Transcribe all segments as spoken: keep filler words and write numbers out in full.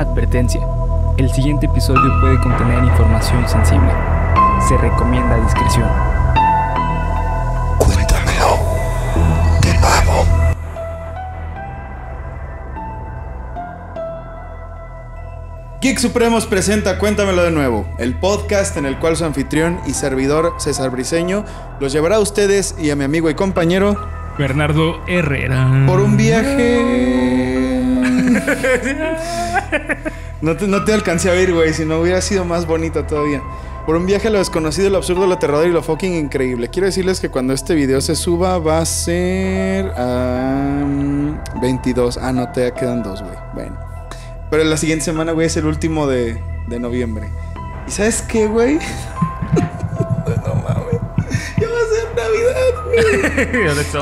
Advertencia: el siguiente episodio puede contener información sensible. Se recomienda discreción. Cuéntamelo de nuevo. Geeks Supremos presenta Cuéntamelo de nuevo, el podcast en el cual su anfitrión y servidor César Briseño los llevará a ustedes y a mi amigo y compañero Bernardo Herrera por un viaje. No te, no te alcancé a oír, güey, si no hubiera sido más bonita todavía. Por un viaje a lo desconocido, lo absurdo, lo aterrador y lo fucking increíble. Quiero decirles que cuando este video se suba va a ser um, veintidós. Ah, no, te quedan dos, güey. Bueno. Pero la siguiente semana, güey, es el último de, de noviembre. ¿Y sabes qué, güey? No mames. Ya va a ser Navidad,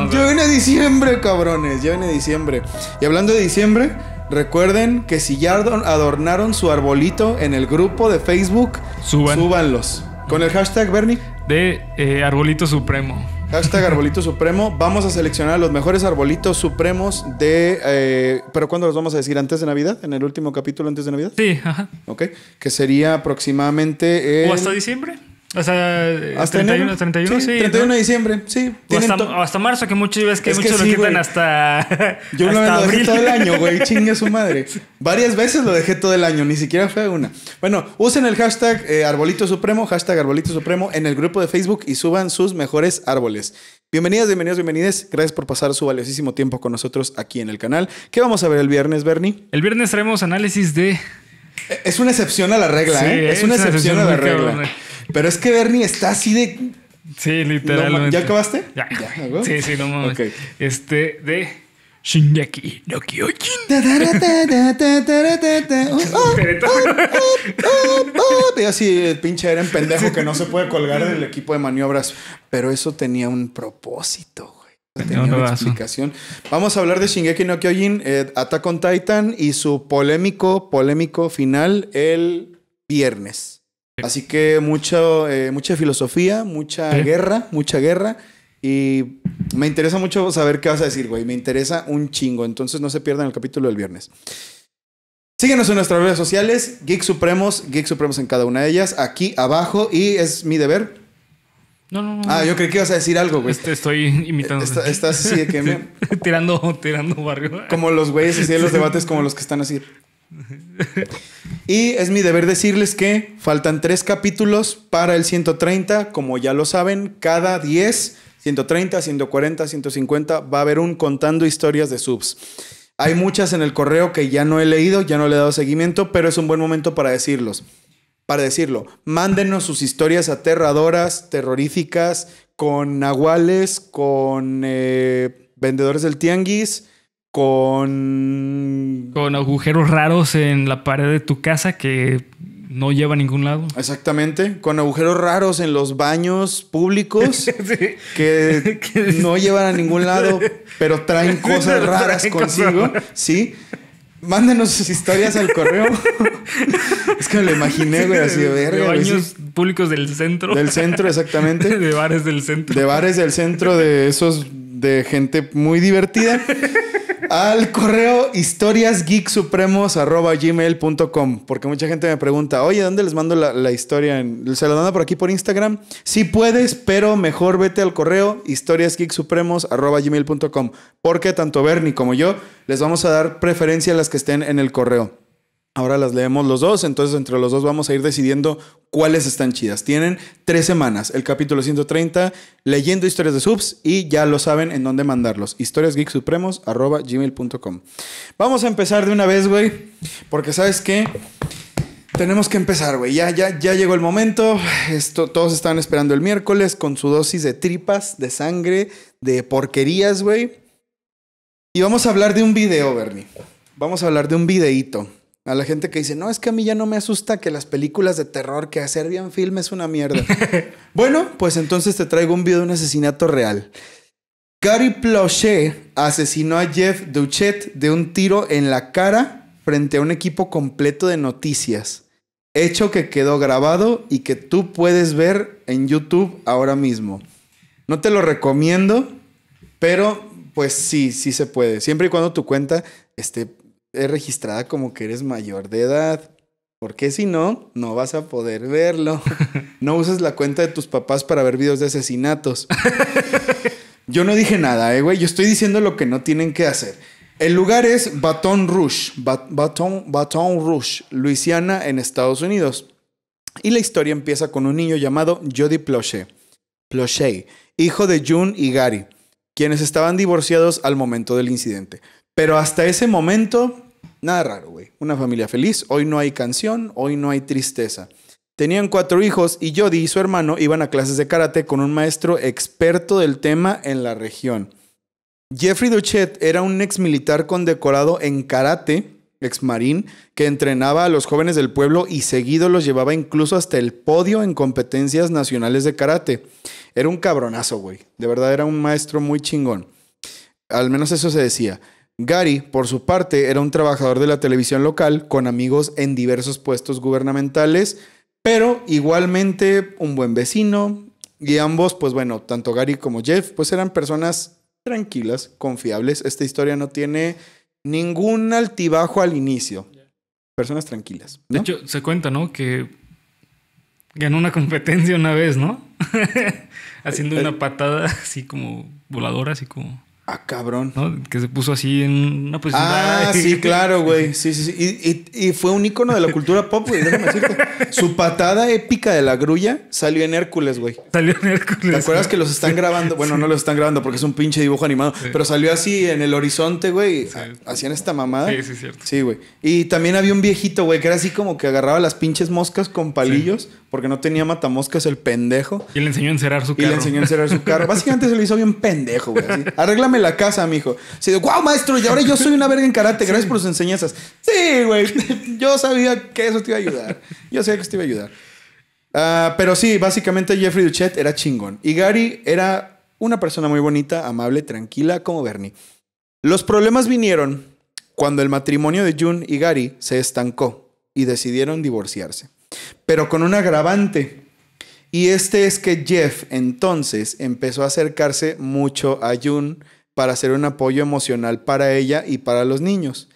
güey. Ya viene diciembre, cabrones. Ya viene diciembre. Y hablando de diciembre, recuerden que si ya adornaron su arbolito en el grupo de Facebook, Suban. súbanlos. Con el hashtag, Berny, de eh, Arbolito Supremo. Hashtag Arbolito Supremo. Vamos a seleccionar los mejores arbolitos supremos de... Eh, ¿Pero cuándo los vamos a decir? ¿Antes de Navidad? ¿En el último capítulo antes de Navidad? Sí, ajá. Ok. Que sería aproximadamente... El... ¿O hasta diciembre? O sea, hasta treinta y uno, treinta y uno, sí, treinta y uno ¿no? de diciembre, sí. O hasta, o hasta marzo, que muchas veces que es muchos que sí, lo quitan, güey. hasta. Yo hasta no lo dejé todo el año, güey. Chingue su madre. Varias veces lo dejé todo el año, ni siquiera fue una. Bueno, usen el hashtag eh, Arbolito Supremo, hashtag Arbolito Supremo en el grupo de Facebook y suban sus mejores árboles. Bienvenidas, bienvenidos, bienvenidas. Gracias por pasar su valiosísimo tiempo con nosotros aquí en el canal. ¿Qué vamos a ver el viernes, Bernie? El viernes traemos análisis de. Es una excepción a la regla, sí, ¿eh? Es una, es una excepción a la regla. Cabrón, pero es que Bernie está así de... Sí, literalmente. No, ¿Ya acabaste? Ya. ¿Ya no? Sí, sí, no mames. Okay. Este de... Shingeki no Kyojin. Y así el pinche Eren pendejo que no se puede colgar del equipo de maniobras. Pero eso tenía un propósito, güey. Tenía una explicación. Vamos a hablar de Shingeki no Kyojin, eh, Attack on Titan y su polémico, polémico final el viernes. Así que mucho, eh, mucha filosofía, mucha ¿Eh? guerra, mucha guerra. Y me interesa mucho saber qué vas a decir, güey. Me interesa un chingo. Entonces no se pierdan el capítulo del viernes. Síguenos en nuestras redes sociales. Geeks Supremos, Geeks Supremos en cada una de ellas. Aquí abajo. Y es mi deber. No, no, no. Ah, yo creí que ibas a decir algo, güey. Este, estoy imitando. Está, estás así de que... Me... tirando, tirando barrio. Como los güeyes así de los debates, como los que están así... Y es mi deber decirles que faltan tres capítulos para el ciento treinta. Como ya lo saben, cada diez, ciento treinta, ciento cuarenta, ciento cincuenta va a haber un contando historias de subs. Hay muchas en el correo que ya no he leído, ya no le he dado seguimiento, pero es un buen momento para decirlos. Para decirlo, mándenos sus historias aterradoras, terroríficas, con nahuales, con eh, vendedores del tianguis, Con... con agujeros raros en la pared de tu casa que no lleva a ningún lado. Exactamente. Con agujeros raros en los baños públicos sí. que no llevan a ningún lado, pero traen cosas raras traen consigo. Cosas. Sí. Mándenos sus historias al correo. Es que me lo imaginé, güey, así de verga. De baños ¿sí? públicos del centro. Del centro, exactamente. De bares del centro. De bares del centro, de esos de gente muy divertida. Al correo historias geek supremos arroba gmail punto com. Porque mucha gente me pregunta, oye, ¿dónde les mando la, la historia? ¿Se la mando por aquí por Instagram? Sí puedes, pero mejor vete al correo historias geek supremos arroba gmail punto com. Porque tanto Bernie como yo les vamos a dar preferencia a las que estén en el correo. Ahora las leemos los dos, entonces entre los dos vamos a ir decidiendo cuáles están chidas. Tienen tres semanas, el capítulo ciento treinta, leyendo historias de subs y ya lo saben en dónde mandarlos. historias geek supremos arroba gmail punto com. Vamos a empezar de una vez, güey, porque ¿sabes qué? Tenemos que empezar, güey. Ya, ya, ya llegó el momento. Esto, todos estaban esperando el miércoles con su dosis de tripas, de sangre, de porquerías, güey. Y vamos a hablar de un video, Bernie. Vamos a hablar de un videíto. A la gente que dice, no, es que a mí ya no me asusta que las películas de terror, que hacer bien film es una mierda. Bueno, pues entonces te traigo un video de un asesinato real. Gary Plauché asesinó a Jeff Doucet de un tiro en la cara frente a un equipo completo de noticias. Hecho que quedó grabado y que tú puedes ver en YouTube ahora mismo. No te lo recomiendo, pero pues sí, sí se puede. Siempre y cuando tu cuenta esté... es registrada como que eres mayor de edad. Porque si no, no vas a poder verlo. No uses la cuenta de tus papás para ver videos de asesinatos. Yo no dije nada, eh, güey. Yo estoy diciendo lo que no tienen que hacer. El lugar es Baton Rouge. Bat Baton, Baton Rouge, Luisiana, en Estados Unidos. Y la historia empieza con un niño llamado Jody Plauché. Plauché, hijo de June y Gary, quienes estaban divorciados al momento del incidente. Pero hasta ese momento... nada raro, güey. Una familia feliz. Hoy no hay canción, hoy no hay tristeza. Tenían cuatro hijos y Jody y su hermano iban a clases de karate con un maestro experto del tema en la región. Jeffrey Doucet era un ex militar condecorado en karate, ex marín, que entrenaba a los jóvenes del pueblo y seguido los llevaba incluso hasta el podio en competencias nacionales de karate. Era un cabronazo, güey. De verdad, era un maestro muy chingón. Al menos eso se decía. Gary, por su parte, era un trabajador de la televisión local con amigos en diversos puestos gubernamentales, pero igualmente un buen vecino. Y ambos, pues bueno, tanto Gary como Jeff, pues eran personas tranquilas, confiables. Esta historia no tiene ningún altibajo al inicio. Personas tranquilas, ¿no? De hecho, se cuenta, ¿no? Que ganó una competencia una vez, ¿no? Haciendo una patada así como voladora, así como... ah, cabrón. ¿No? Que se puso así en una posición. Ah, de... sí, claro, güey. Sí, sí, sí. Y, y, y fue un ícono de la cultura pop, güey. Déjame decirte. Su patada épica de la grulla salió en Hércules, güey. Salió en Hércules. ¿Te acuerdas sí. que los están grabando? Bueno, sí. no los están grabando porque es un pinche dibujo animado. Sí. Pero salió así en el horizonte, güey. Sí. Hacían esta mamada. Sí, sí, cierto. Sí, güey. Y también había un viejito, güey, que era así como que agarraba las pinches moscas con palillos. Sí. Porque no tenía matamoscas el pendejo. Y le enseñó a encerar su carro. Y le enseñó a encerar su carro. Básicamente se lo hizo bien pendejo, güey. Arréglame la casa, mijo. Se dijo, wow, maestro, y ahora yo soy una verga en karate. Gracias sí. por sus enseñanzas. Sí, güey. Yo sabía que eso te iba a ayudar. Yo sabía que eso te iba a ayudar. Uh, pero sí, básicamente Jeffrey Doucet era chingón. Y Gary era una persona muy bonita, amable, tranquila, como Berny. Los problemas vinieron cuando el matrimonio de June y Gary se estancó y decidieron divorciarse. Pero con un agravante. Y este es que Jeff entonces empezó a acercarse mucho a June para hacer un apoyo emocional para ella y para los niños,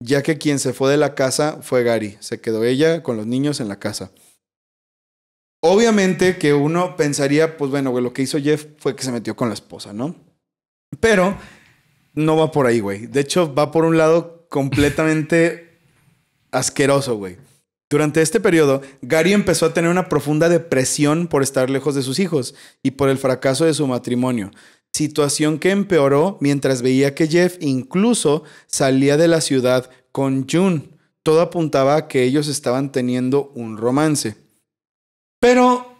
ya que quien se fue de la casa fue Gary. Se quedó ella con los niños en la casa. Obviamente que uno pensaría, pues bueno, güey, lo que hizo Jeff fue que se metió con la esposa, ¿no? Pero no va por ahí, güey. De hecho, va por un lado completamente asqueroso, güey. Durante este periodo, Gary empezó a tener una profunda depresión por estar lejos de sus hijos y por el fracaso de su matrimonio. Situación que empeoró mientras veía que Jeff incluso salía de la ciudad con June. Todo apuntaba a que ellos estaban teniendo un romance. Pero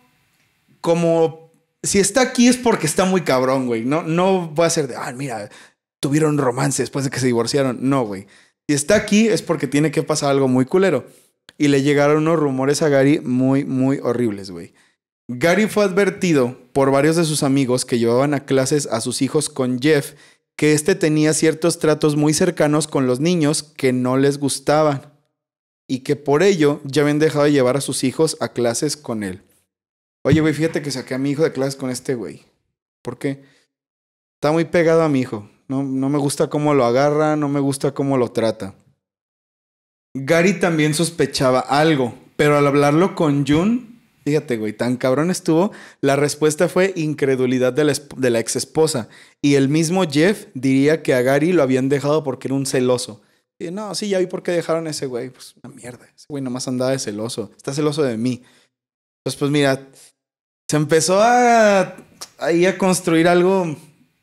como si está aquí es porque está muy cabrón, güey. No, no va a ser de, ah, mira, tuvieron romance después de que se divorciaron. No, güey. Si está aquí es porque tiene que pasar algo muy culero. Y le llegaron unos rumores a Gary muy, muy horribles, güey. Gary fue advertido por varios de sus amigos que llevaban a clases a sus hijos con Jeff que este tenía ciertos tratos muy cercanos con los niños que no les gustaban y que por ello ya habían dejado de llevar a sus hijos a clases con él. Oye, güey, fíjate que saqué a mi hijo de clases con este güey. ¿Por qué? Está muy pegado a mi hijo. No, no me gusta cómo lo agarra, no me gusta cómo lo trata. Gary también sospechaba algo, pero al hablarlo con June, fíjate, güey, tan cabrón estuvo, la respuesta fue incredulidad de la, de la ex esposa. Y el mismo Jeff diría que a Gary lo habían dejado porque era un celoso. Y no, sí, ya vi por qué dejaron a ese güey. Pues una mierda, ese güey nomás andaba de celoso. Está celoso de mí. Pues, pues mira, se empezó a, ahí a construir algo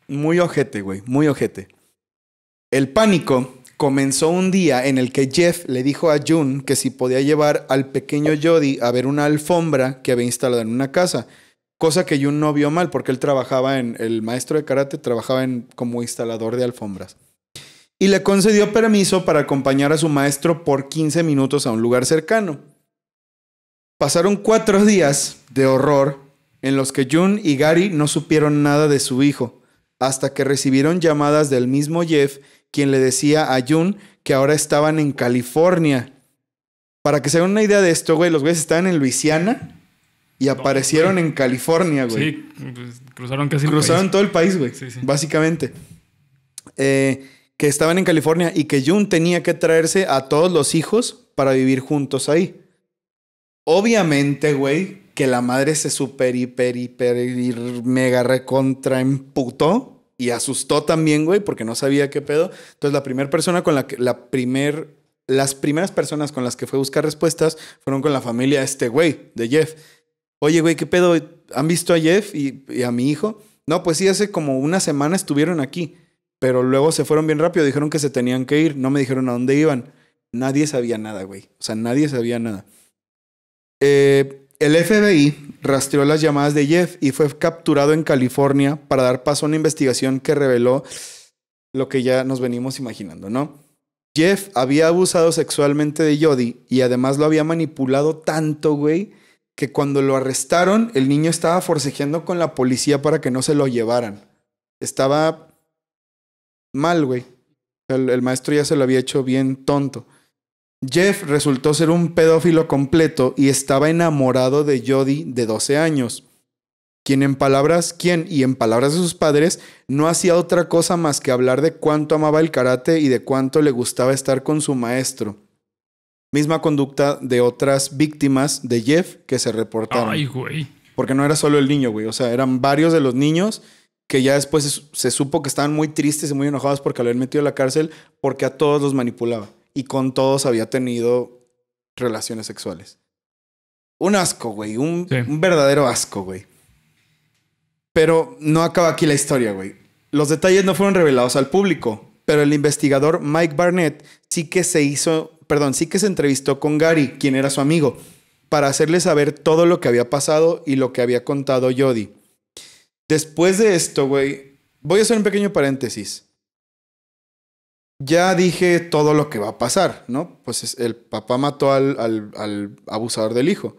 muy ojete, güey, muy ojete. El pánico comenzó un día en el que Jeff le dijo a June que si podía llevar al pequeño Jody a ver una alfombra que había instalado en una casa. Cosa que June no vio mal porque él trabajaba en... el maestro de karate trabajaba en, como instalador de alfombras. Y le concedió permiso para acompañar a su maestro por quince minutos a un lugar cercano. Pasaron cuatro días de horror en los que June y Gary no supieron nada de su hijo. Hasta que recibieron llamadas del mismo Jeff, quien le decía a June que ahora estaban en California. Para que se hagan una idea de esto, güey, los güeyes estaban en Luisiana y aparecieron no, en California, güey. Sí, pues, cruzaron casi Cruzaron el país. todo el país, güey, sí, sí. básicamente. Eh, que estaban en California y que June tenía que traerse a todos los hijos para vivir juntos ahí. Obviamente, güey, que la madre se super, hiper, hiper, mega recontra emputó y asustó también, güey, porque no sabía qué pedo. Entonces, la primera persona con la que, la primer, las primeras personas con las que fue a buscar respuestas fueron con la familia de este güey, de Jeff. Oye, güey, ¿qué pedo? ¿Han visto a Jeff y, y a mi hijo? No, pues sí, hace como una semana estuvieron aquí, pero luego se fueron bien rápido, dijeron que se tenían que ir, no me dijeron a dónde iban. Nadie sabía nada, güey. O sea, nadie sabía nada. Eh, el F B I rastreó las llamadas de Jeff y fue capturado en California para dar paso a una investigación que reveló lo que ya nos venimos imaginando, ¿no? Jeff había abusado sexualmente de Jody y además lo había manipulado tanto, güey, que cuando lo arrestaron, el niño estaba forcejeando con la policía para que no se lo llevaran. Estaba mal, güey. El, el maestro ya se lo había hecho bien tonto. Jeff resultó ser un pedófilo completo y estaba enamorado de Jody de doce años. Quien en palabras, quien y en palabras de sus padres, no hacía otra cosa más que hablar de cuánto amaba el karate y de cuánto le gustaba estar con su maestro. Misma conducta de otras víctimas de Jeff que se reportaron. Ay, güey. Porque no era solo el niño, güey. O sea, eran varios de los niños que ya después se supo que estaban muy tristes y muy enojados porque lo habían metido a la cárcel porque a todos los manipulaba. Y con todos había tenido relaciones sexuales. Un asco, güey. Un, sí. un verdadero asco, güey. Pero no acaba aquí la historia, güey. Los detalles no fueron revelados al público. Pero el investigador Mike Barnett sí que se hizo... Perdón, sí que se entrevistó con Gary, quien era su amigo, para hacerle saber todo lo que había pasado y lo que había contado Jody. Después de esto, güey, voy a hacer un pequeño paréntesis. Ya dije todo lo que va a pasar, ¿no? Pues el papá mató al, al, al abusador del hijo.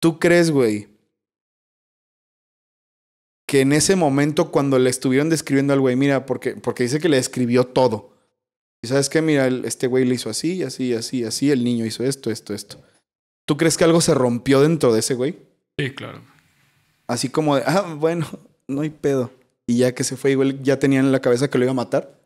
¿Tú crees, güey, que en ese momento cuando le estuvieron describiendo al güey, mira, porque, porque dice que le describió todo? Y sabes qué, mira, este güey le hizo así, así, así, así. El niño hizo esto, esto, esto. ¿Tú crees que algo se rompió dentro de ese güey? Sí, claro. Así como de, ah, bueno, no hay pedo. Y ya que se fue, igual ya tenían en la cabeza que lo iba a matar.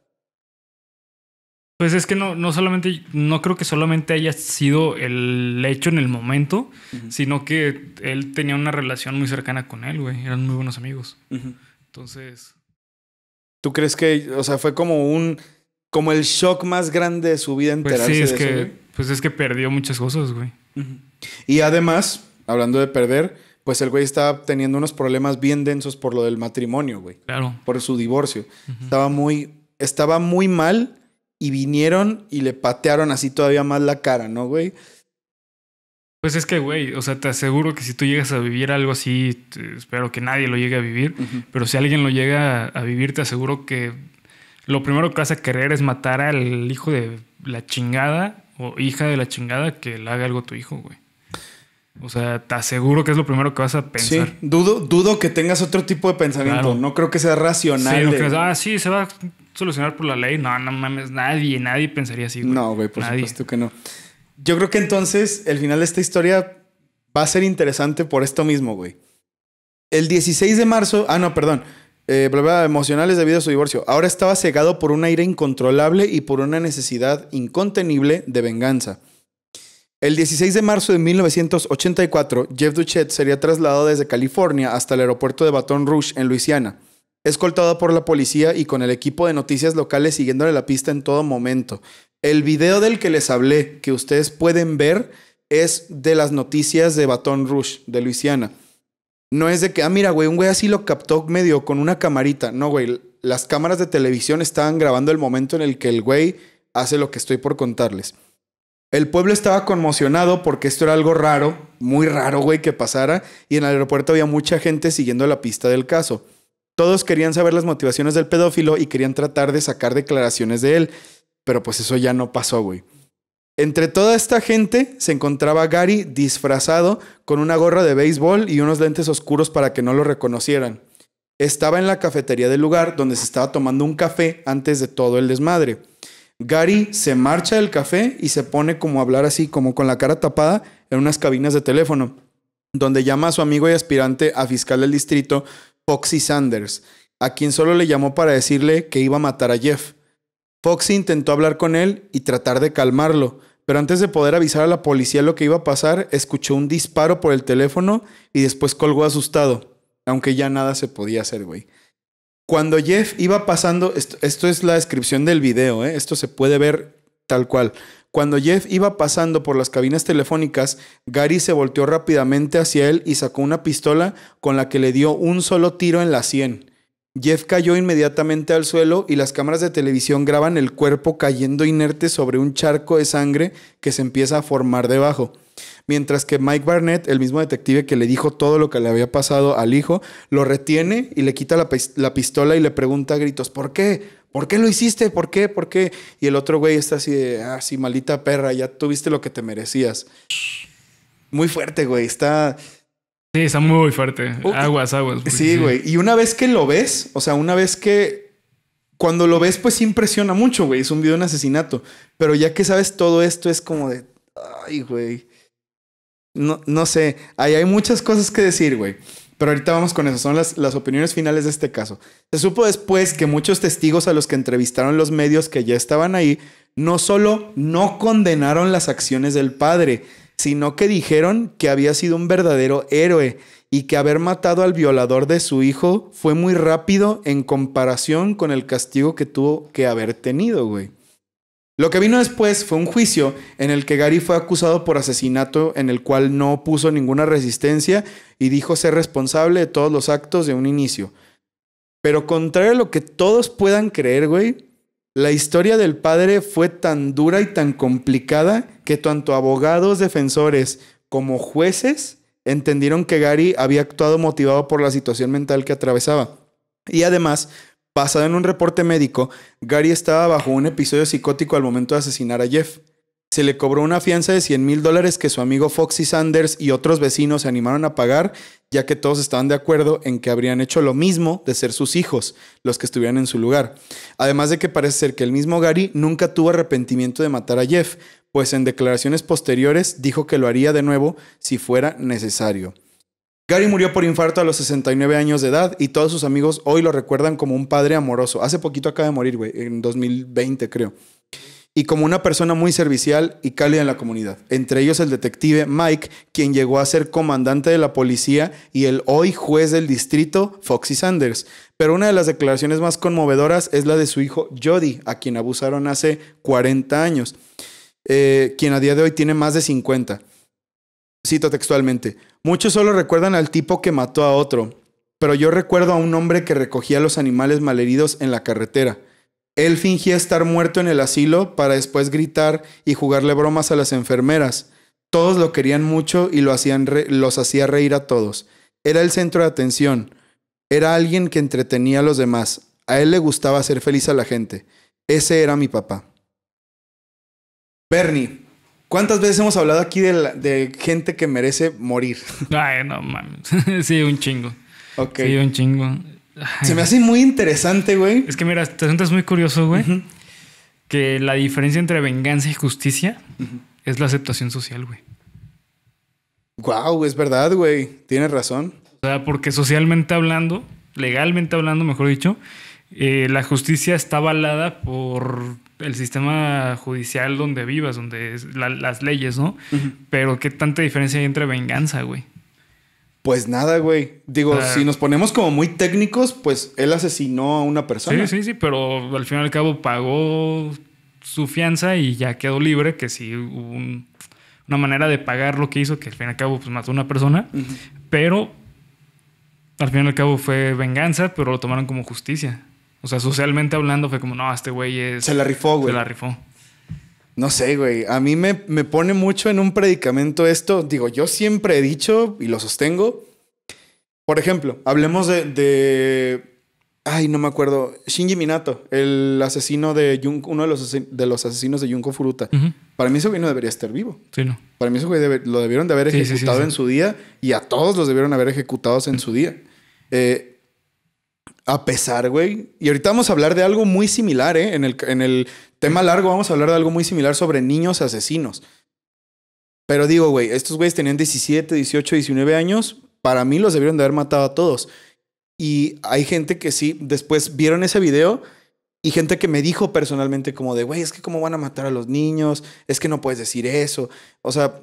Pues es que no, no solamente, no creo que solamente haya sido el hecho en el momento, uh-huh. sino que él tenía una relación muy cercana con él, güey. Eran muy buenos amigos. Uh-huh. Entonces. ¿Tú crees que, o sea, fue como un... Como el shock más grande de su vida enterarse pues sí, es de que, eso, güey? Pues es que perdió muchas cosas, güey. Uh-huh. Y además, hablando de perder, pues el güey estaba teniendo unos problemas bien densos por lo del matrimonio, güey. Claro. Por su divorcio. Uh-huh. Estaba muy... Estaba muy mal y vinieron y le patearon así todavía más la cara, ¿no, güey? Pues es que, güey, o sea, te aseguro que si tú llegas a vivir algo así, te, espero que nadie lo llegue a vivir, uh-huh. pero si alguien lo llega a, a vivir, te aseguro que... Lo primero que vas a querer es matar al hijo de la chingada o hija de la chingada que le haga algo a tu hijo, güey. O sea, te aseguro que es lo primero que vas a pensar. Sí, dudo, dudo que tengas otro tipo de pensamiento. Claro. No creo que sea racional. Sí, no de... crees, ah, sí, se va a solucionar por la ley. No, no mames, nadie, nadie pensaría así, güey. No, güey, por nadie. Supuesto que no. Yo creo que entonces el final de esta historia va a ser interesante por esto mismo, güey. El dieciséis de marzo... Ah, no, perdón. Eh, problemas emocionales debido a su divorcio. Ahora estaba cegado por una ira incontrolable y por una necesidad incontenible de venganza. El dieciséis de marzo de mil novecientos ochenta y cuatro, Jeff Doucet sería trasladado desde California hasta el aeropuerto de Baton Rouge, en Luisiana, escoltado por la policía y con el equipo de noticias locales siguiéndole la pista en todo momento. El video del que les hablé, que ustedes pueden ver, es de las noticias de Baton Rouge, de Luisiana. No es de que, ah, mira, güey, un güey así lo captó medio con una camarita. No, güey, las cámaras de televisión estaban grabando el momento en el que el güey hace lo que estoy por contarles. El pueblo estaba conmocionado porque esto era algo raro, muy raro, güey, que pasara. Y en el aeropuerto había mucha gente siguiendo la pista del caso. Todos querían saber las motivaciones del pedófilo y querían tratar de sacar declaraciones de él. Pero pues eso ya no pasó, güey. Entre toda esta gente se encontraba Gary disfrazado con una gorra de béisbol y unos lentes oscuros para que no lo reconocieran. Estaba en la cafetería del lugar donde se estaba tomando un café antes de todo el desmadre. Gary se marcha del café y se pone como a hablar así, como con la cara tapada, en unas cabinas de teléfono, donde llama a su amigo y aspirante a fiscal del distrito, Foxy Sanders, a quien solo le llamó para decirle que iba a matar a Jeff. Foxy intentó hablar con él y tratar de calmarlo, pero antes de poder avisar a la policía lo que iba a pasar, escuchó un disparo por el teléfono y después colgó asustado, aunque ya nada se podía hacer, güey. Cuando Jeff iba pasando, esto, esto es la descripción del video, ¿eh? Esto se puede ver tal cual. Cuando Jeff iba pasando por las cabinas telefónicas, Gary se volteó rápidamente hacia él y sacó una pistola con la que le dio un solo tiro en la sien. Jeff cayó inmediatamente al suelo y las cámaras de televisión graban el cuerpo cayendo inerte sobre un charco de sangre que se empieza a formar debajo. Mientras que Mike Barnett, el mismo detective que le dijo todo lo que le había pasado al hijo, lo retiene y le quita la, la pistola y le pregunta a gritos, ¿por qué? ¿Por qué lo hiciste? ¿Por qué? ¿Por qué? Y el otro güey está así de, ah, sí, maldita perra, ya tuviste lo que te merecías. Muy fuerte, güey, está... Sí, está muy fuerte. Aguas, aguas. Sí, güey. Sí. Y una vez que lo ves, o sea, una vez que... Cuando lo ves, pues impresiona mucho, güey. Es un video de un asesinato. Pero ya que sabes todo esto, es como de... Ay, güey. No, no sé. Ahí hay muchas cosas que decir, güey. Pero ahorita vamos con eso. Son las, las opiniones finales de este caso. Se supo después que muchos testigos a los que entrevistaron los medios que ya estaban ahí, no solo no condenaron las acciones del padre... sino que dijeron que había sido un verdadero héroe y que haber matado al violador de su hijo fue muy rápido en comparación con el castigo que tuvo que haber tenido, güey. Lo que vino después fue un juicio en el que Gary fue acusado por asesinato, en el cual no puso ninguna resistencia y dijo ser responsable de todos los actos de un inicio. Pero contrario a lo que todos puedan creer, güey, la historia del padre fue tan dura y tan complicada que tanto abogados, defensores como jueces entendieron que Gary había actuado motivado por la situación mental que atravesaba. Y además, basado en un reporte médico, Gary estaba bajo un episodio psicótico al momento de asesinar a Jeff. Se le cobró una fianza de cien mil dólares que su amigo Foxy Sanders y otros vecinos se animaron a pagar, ya que todos estaban de acuerdo en que habrían hecho lo mismo de ser sus hijos los que estuvieran en su lugar. Además de que parece ser que el mismo Gary nunca tuvo arrepentimiento de matar a Jeff, pues en declaraciones posteriores dijo que lo haría de nuevo si fuera necesario. Gary murió por infarto a los sesenta y nueve años de edad y todos sus amigos hoy lo recuerdan como un padre amoroso. Hace poquito acaba de morir, güey, en dos mil veinte creo. Y como una persona muy servicial y cálida en la comunidad. Entre ellos el detective Mike, quien llegó a ser comandante de la policía, y el hoy juez del distrito, Foxy Sanders. Pero una de las declaraciones más conmovedoras es la de su hijo Jody, a quien abusaron hace cuarenta años, eh, quien a día de hoy tiene más de cincuenta. Cito textualmente. Muchos solo recuerdan al tipo que mató a otro, pero yo recuerdo a un hombre que recogía los animales malheridos en la carretera. Él fingía estar muerto en el asilo para después gritar y jugarle bromas a las enfermeras. Todos lo querían mucho y lo hacían re- los hacía reír a todos. Era el centro de atención. Era alguien que entretenía a los demás. A él le gustaba hacer feliz a la gente. Ese era mi papá. Berny, ¿cuántas veces hemos hablado aquí de, la, de gente que merece morir? Ay, no mames. Sí, un chingo. Okay. Sí, un chingo. Ay, se me hace muy interesante, güey. Es que mira, te sientes muy curioso, güey. Uh-huh. Que la diferencia entre venganza y justicia uh-huh. es la aceptación social, güey. Wow, es verdad, güey. Tienes razón. O sea, porque socialmente hablando, legalmente hablando, mejor dicho, eh, la justicia está avalada por el sistema judicial donde vivas, donde es la, las leyes, ¿no? Uh-huh. Pero ¿qué tanta diferencia hay entre venganza, güey? Pues nada, güey. Digo, uh, si nos ponemos como muy técnicos, pues él asesinó a una persona. Sí, sí, sí, pero al fin y al cabo pagó su fianza y ya quedó libre, que sí hubo un, una manera de pagar lo que hizo, que al fin y al cabo pues mató a una persona, uh-huh. pero al fin y al cabo fue venganza, pero lo tomaron como justicia. O sea, socialmente hablando fue como, no, este güey es... Se la rifó, güey. Se la rifó. No sé, güey. A mí me, me pone mucho en un predicamento esto. Digo, yo siempre he dicho y lo sostengo. Por ejemplo, hablemos de... de... Ay, no me acuerdo. Shinji Minato, el asesino de Junko, uno de los, de los asesinos de Junko Furuta. Uh-huh. Para mí ese güey no debería estar vivo. Sí, no. Para mí ese güey debe, lo debieron de haber sí, ejecutado sí, sí, sí. en su día y a todos los debieron haber ejecutados en su día. Eh... A pesar, güey. Y ahorita vamos a hablar de algo muy similar, ¿eh? En el, en el tema largo vamos a hablar de algo muy similar sobre niños asesinos. Pero digo, güey, estos güeyes tenían diecisiete, dieciocho, diecinueve años. Para mí los debieron de haber matado a todos. Y hay gente que sí, después vieron ese video Y gente que me dijo personalmente como de, güey, es que cómo van a matar a los niños, es que no puedes decir eso. O sea,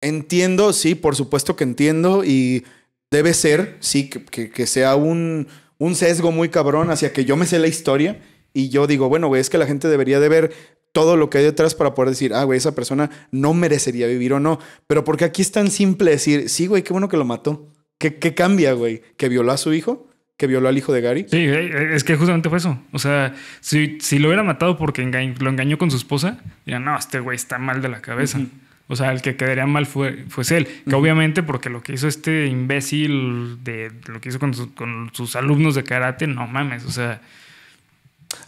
entiendo, sí, por supuesto que entiendo y debe ser, sí, que, que, que sea un, un sesgo muy cabrón hacia que yo me sé la historia y yo digo, bueno, güey, es que la gente debería de ver todo lo que hay detrás para poder decir, ah, güey, esa persona no merecería vivir o no. Pero porque aquí es tan simple decir, sí, güey, qué bueno que lo mató. ¿Qué, qué cambia, güey? ¿Que violó a su hijo? ¿Que violó al hijo de Gary? Sí, es que justamente fue eso. O sea, si, si lo hubiera matado porque engañó, lo engañó con su esposa, dirían, no, este güey está mal de la cabeza. Uh-huh. O sea, el que quedaría mal fue, fue él. Uh-huh. Que obviamente porque lo que hizo este imbécil de lo que hizo con, su, con sus alumnos de karate, no mames, o sea...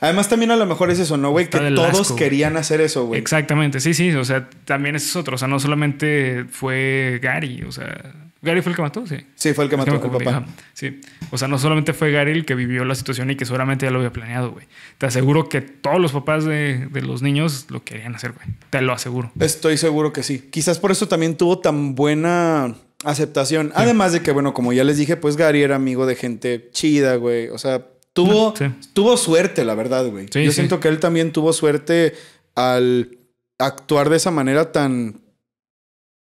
Además también a lo mejor es eso, ¿no, güey? Que todos asco, querían güey. hacer eso, güey. Exactamente, sí, sí. O sea, también es otro. O sea, no solamente fue Gary, o sea... ¿Gary fue el que mató? Sí. Sí, fue el que mató, el papá. Sí. O sea, no solamente fue Gary el que vivió la situación y que seguramente ya lo había planeado, güey. Te aseguro que todos los papás de, de los niños lo querían hacer, güey. Te lo aseguro. Estoy seguro que sí. Quizás por eso también tuvo tan buena aceptación. Sí. Además de que, bueno, como ya les dije, pues Gary era amigo de gente chida, güey. O sea, tuvo, sí. tuvo suerte, la verdad, güey. Sí, Yo sí. siento que él también tuvo suerte al actuar de esa manera tan...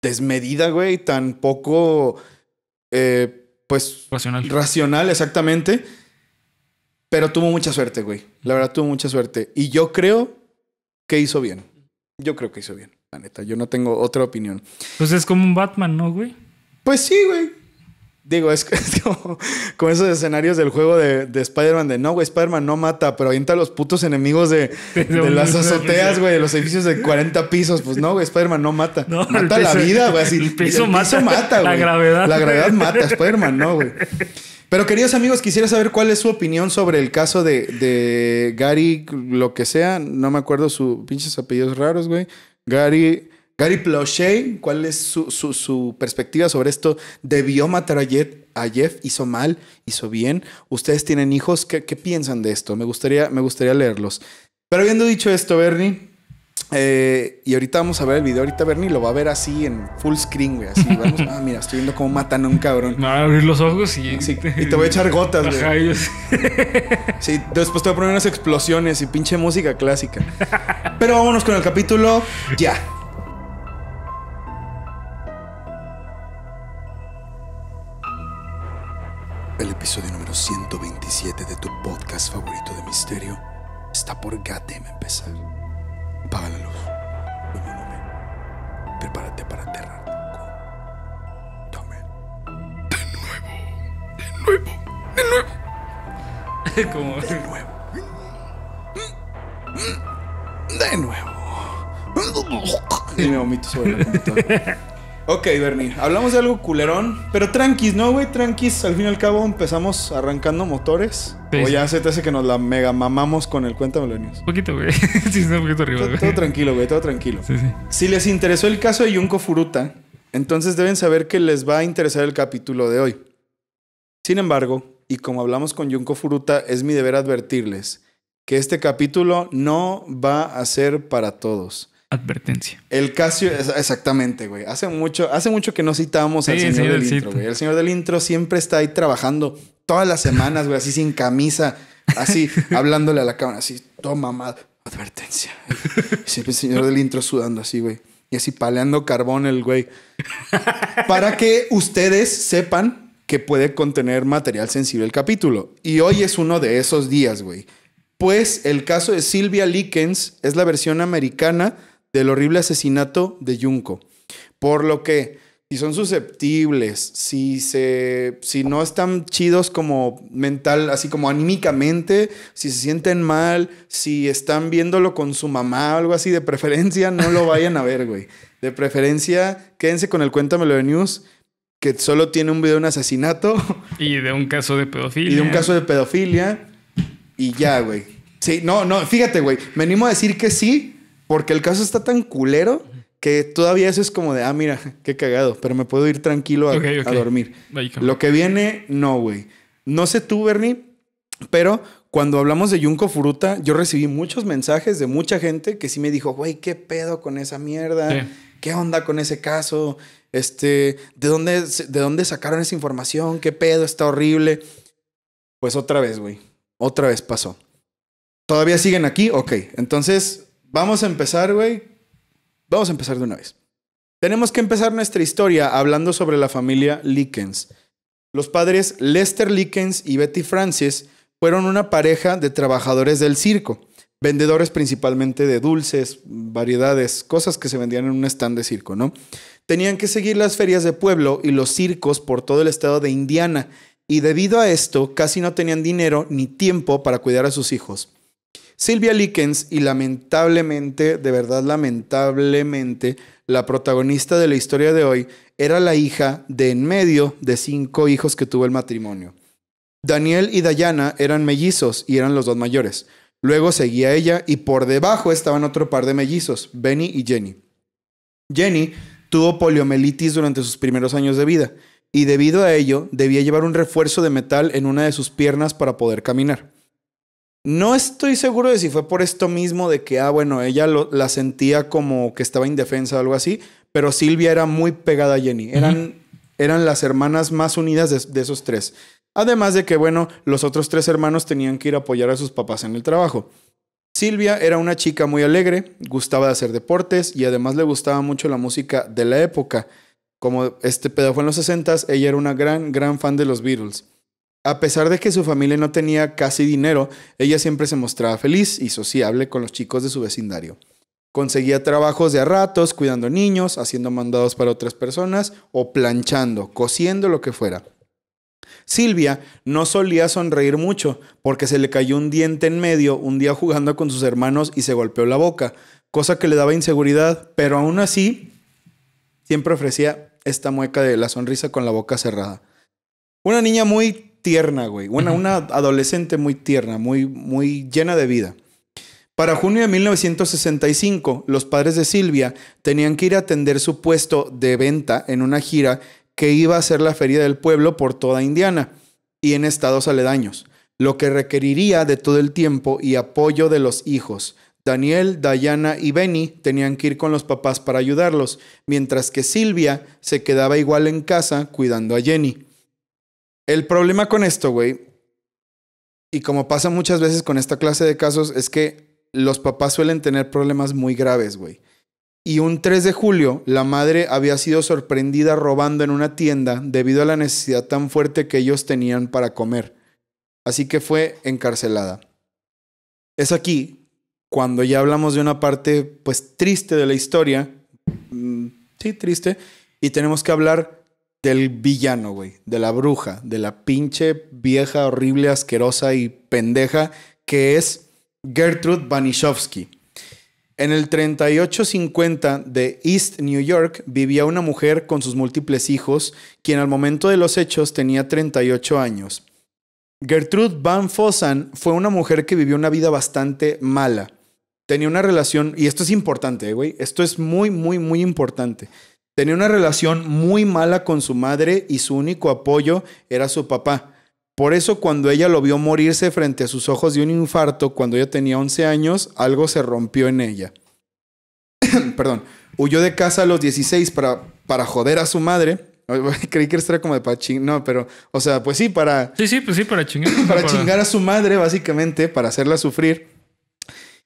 desmedida, güey, tan poco, eh, pues... Racional. Racional, exactamente. Pero tuvo mucha suerte, güey. La verdad, tuvo mucha suerte. Y yo creo que hizo bien. Yo creo que hizo bien, la neta. Yo no tengo otra opinión. Pues es como un Batman, ¿no, güey? Pues sí, güey. Digo, es, es como, como esos escenarios del juego de, de Spider-Man. De no, güey, Spider-Man no mata, pero avienta a los putos enemigos de, de, de las azoteas, güey. De los edificios de cuarenta pisos. Pues no, güey, Spider-Man no mata. No, mata piso, la vida, güey. El, el piso mata, güey. La gravedad. La gravedad mata. Spider-Man no, güey. Pero, queridos amigos, quisiera saber cuál es su opinión sobre el caso de, de Gary, lo que sea. No me acuerdo sus pinches apellidos raros, güey. Gary... Gary Plauché, ¿cuál es su, su, su perspectiva sobre esto? ¿Debió matar a Jeff? ¿A Jeff? ¿Hizo mal? ¿Hizo bien? ¿Ustedes tienen hijos? ¿Qué, qué piensan de esto? Me gustaría, me gustaría leerlos. Pero habiendo dicho esto, Bernie, eh, y ahorita vamos a ver el video. Ahorita Bernie lo va a ver así en full screen, güey. Así, vamos, ah, mira, estoy viendo cómo matan a un cabrón. Me van a abrir los ojos y... Sí, y te voy a echar gotas, güey. Ajá, ellos. Sí, después te voy a poner unas explosiones y pinche música clásica. Pero vámonos con el capítulo ya. El episodio número ciento veintisiete de tu podcast favorito de misterio está por G A T M empezar. Apaga la luz. Niño no ve. Prepárate para aterrarte. Tome. De nuevo. De nuevo. De nuevo. ¿Cómo? De nuevo. De nuevo. Y me vomito sobre el computador. Ok, Bernie, hablamos de algo culerón, pero tranquis, ¿no, güey? Tranquis, al fin y al cabo empezamos arrancando motores. Sí. O ya se te hace que nos la mega mamamos con el Cuéntamelo de Nuevo. Un poquito, güey. Sí, un poquito arriba, güey. Todo, todo tranquilo, güey, todo tranquilo. Sí, sí. Si les interesó el caso de Junko Furuta, entonces deben saber que les va a interesar el capítulo de hoy. Sin embargo, y como hablamos con Junko Furuta, es mi deber advertirles que este capítulo no va a ser para todos. Advertencia. El caso... Exactamente, güey. Hace mucho, hace mucho que no citábamos sí, al señor, señor del cita. intro, güey. El señor del intro siempre está ahí trabajando todas las semanas, güey. Así sin camisa. Así, hablándole a la cámara. Así, todo mamado. Advertencia. Siempre el señor del intro sudando así, güey. Y así paleando carbón el güey. Para que ustedes sepan que puede contener material sensible el capítulo. Y hoy es uno de esos días, güey. Pues el caso de Sylvia Likens es la versión americana... del horrible asesinato de Junko. Por lo que, si son susceptibles, si, se, si no están chidos como mental, así como anímicamente, si se sienten mal, si están viéndolo con su mamá o algo así, de preferencia no lo vayan a ver, güey. De preferencia, quédense con el Cuéntamelo de News, que solo tiene un video de un asesinato. Y de un caso de pedofilia. Y de un caso de pedofilia. Y ya, güey. Sí, no, no, fíjate, güey. Me animo a decir que sí. Porque el caso está tan culero que todavía eso es como de, ah, mira, qué cagado, pero me puedo ir tranquilo a, okay, okay. a dormir. Lo que viene, no, güey. No sé tú, Bernie, pero cuando hablamos de Junko Furuta, yo recibí muchos mensajes de mucha gente que sí me dijo, güey, qué pedo con esa mierda, sí. qué onda con ese caso, este, ¿de dónde, de dónde sacaron esa información, qué pedo, está horrible. Pues otra vez, güey, otra vez pasó. ¿Todavía siguen aquí? Ok. Entonces, vamos a empezar, güey. Vamos a empezar de una vez. Tenemos que empezar nuestra historia hablando sobre la familia Likens. Los padres Lester Likens y Betty Francis fueron una pareja de trabajadores del circo, vendedores principalmente de dulces, variedades, cosas que se vendían en un stand de circo, ¿no? Tenían que seguir las ferias de pueblo y los circos por todo el estado de Indiana, y debido a esto casi no tenían dinero ni tiempo para cuidar a sus hijos. Sylvia Likens y lamentablemente, de verdad lamentablemente, la protagonista de la historia de hoy era la hija de en medio de cinco hijos que tuvo el matrimonio. Daniel y Dayana eran mellizos y eran los dos mayores. Luego seguía ella y por debajo estaban otro par de mellizos, Benny y Jenny. Jenny tuvo poliomielitis durante sus primeros años de vida y debido a ello debía llevar un refuerzo de metal en una de sus piernas para poder caminar. No estoy seguro de si fue por esto mismo de que, ah, bueno, ella lo, la sentía como que estaba indefensa o algo así, pero Sylvia era muy pegada a Jenny. Eran, uh-huh. eran las hermanas más unidas de, de esos tres. Además de que, bueno, los otros tres hermanos tenían que ir a apoyar a sus papás en el trabajo. Sylvia era una chica muy alegre, gustaba de hacer deportes y además le gustaba mucho la música de la época. Como este pedo fue en los sesentas, ella era una gran, gran fan de los Beatles. A pesar de que su familia no tenía casi dinero, ella siempre se mostraba feliz y sociable con los chicos de su vecindario. Conseguía trabajos de a ratos, cuidando niños, haciendo mandados para otras personas o planchando, cosiendo, lo que fuera. Sylvia no solía sonreír mucho porque se le cayó un diente en medio un día jugando con sus hermanos y se golpeó la boca, cosa que le daba inseguridad, pero aún así siempre ofrecía esta mueca de la sonrisa con la boca cerrada. Una niña muy tierna, güey. Bueno, una adolescente muy tierna, muy, muy llena de vida. Para junio de mil novecientos sesenta y cinco, los padres de Sylvia tenían que ir a atender su puesto de venta en una gira que iba a ser la feria del pueblo por toda Indiana y en estados aledaños, lo que requeriría de todo el tiempo y apoyo de los hijos. Daniel, Dayana y Benny tenían que ir con los papás para ayudarlos, mientras que Sylvia se quedaba igual en casa cuidando a Jenny. El problema con esto, güey, y como pasa muchas veces con esta clase de casos, es que los papás suelen tener problemas muy graves, güey. Y un tres de julio, la madre había sido sorprendida robando en una tienda debido a la necesidad tan fuerte que ellos tenían para comer. Así que fue encarcelada. Es aquí cuando ya hablamos de una parte, pues, triste de la historia. Sí, triste. Y tenemos que hablar del villano, güey. De la bruja. De la pinche vieja, horrible, asquerosa y pendeja que es Gertrude Baniszewski. En el treinta y ocho cincuenta de East New York vivía una mujer con sus múltiples hijos, quien al momento de los hechos tenía treinta y ocho años. Gertrude Van Fossen fue una mujer que vivió una vida bastante mala. Tenía una relación, y esto es importante, güey, esto es muy, muy, muy importante. Tenía una relación muy mala con su madre y su único apoyo era su papá. Por eso cuando ella lo vio morirse frente a sus ojos de un infarto cuando ella tenía once años, algo se rompió en ella. Perdón. Huyó de casa a los dieciséis para, para joder a su madre. Creí que esto era como de para chingar. No, pero... O sea, pues sí, para... Sí, sí, pues sí, para chingar. para, para chingar a su madre, básicamente, para hacerla sufrir.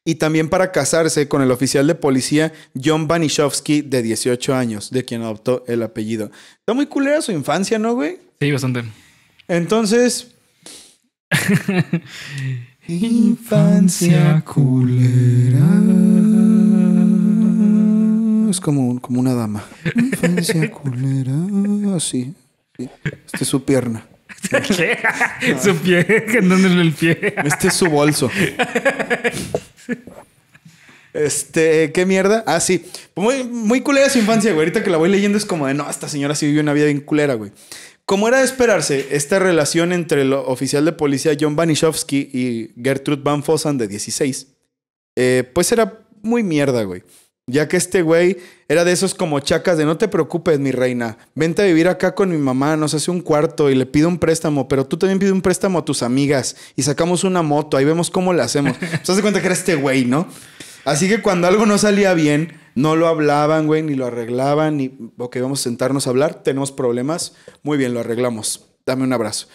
Y también para casarse con el oficial de policía John Baniszewski, de dieciocho años, de quien adoptó el apellido. Está muy culera su infancia, ¿no, güey? Sí, bastante. Entonces, infancia culera. Es como, como una dama. Infancia culera. Así. Sí. Esta es su pierna. ¿Qué? No. Su pie. ¿Dónde el pie? Este es su bolso. Este, ¿qué mierda? Ah, sí. Muy, muy culera su infancia, güey. Ahorita que la voy leyendo es como de, no, esta señora sí vivió una vida bien culera, güey. Como era de esperarse, esta relación entre el oficial de policía John Baniszewski y Gertrude Van Fossen, de dieciséis, eh, pues era muy mierda, güey. Ya que este güey era de esos como chacas de no te preocupes, mi reina. Vente a vivir acá con mi mamá, nos hace un cuarto y le pido un préstamo, pero tú también pides un préstamo a tus amigas y sacamos una moto, ahí vemos cómo la hacemos. ¿Te das cuenta que era este güey, no? Así que cuando algo no salía bien, no lo hablaban, güey, ni lo arreglaban, ni... Ok, vamos a sentarnos a hablar, tenemos problemas. Muy bien, lo arreglamos. Dame un abrazo.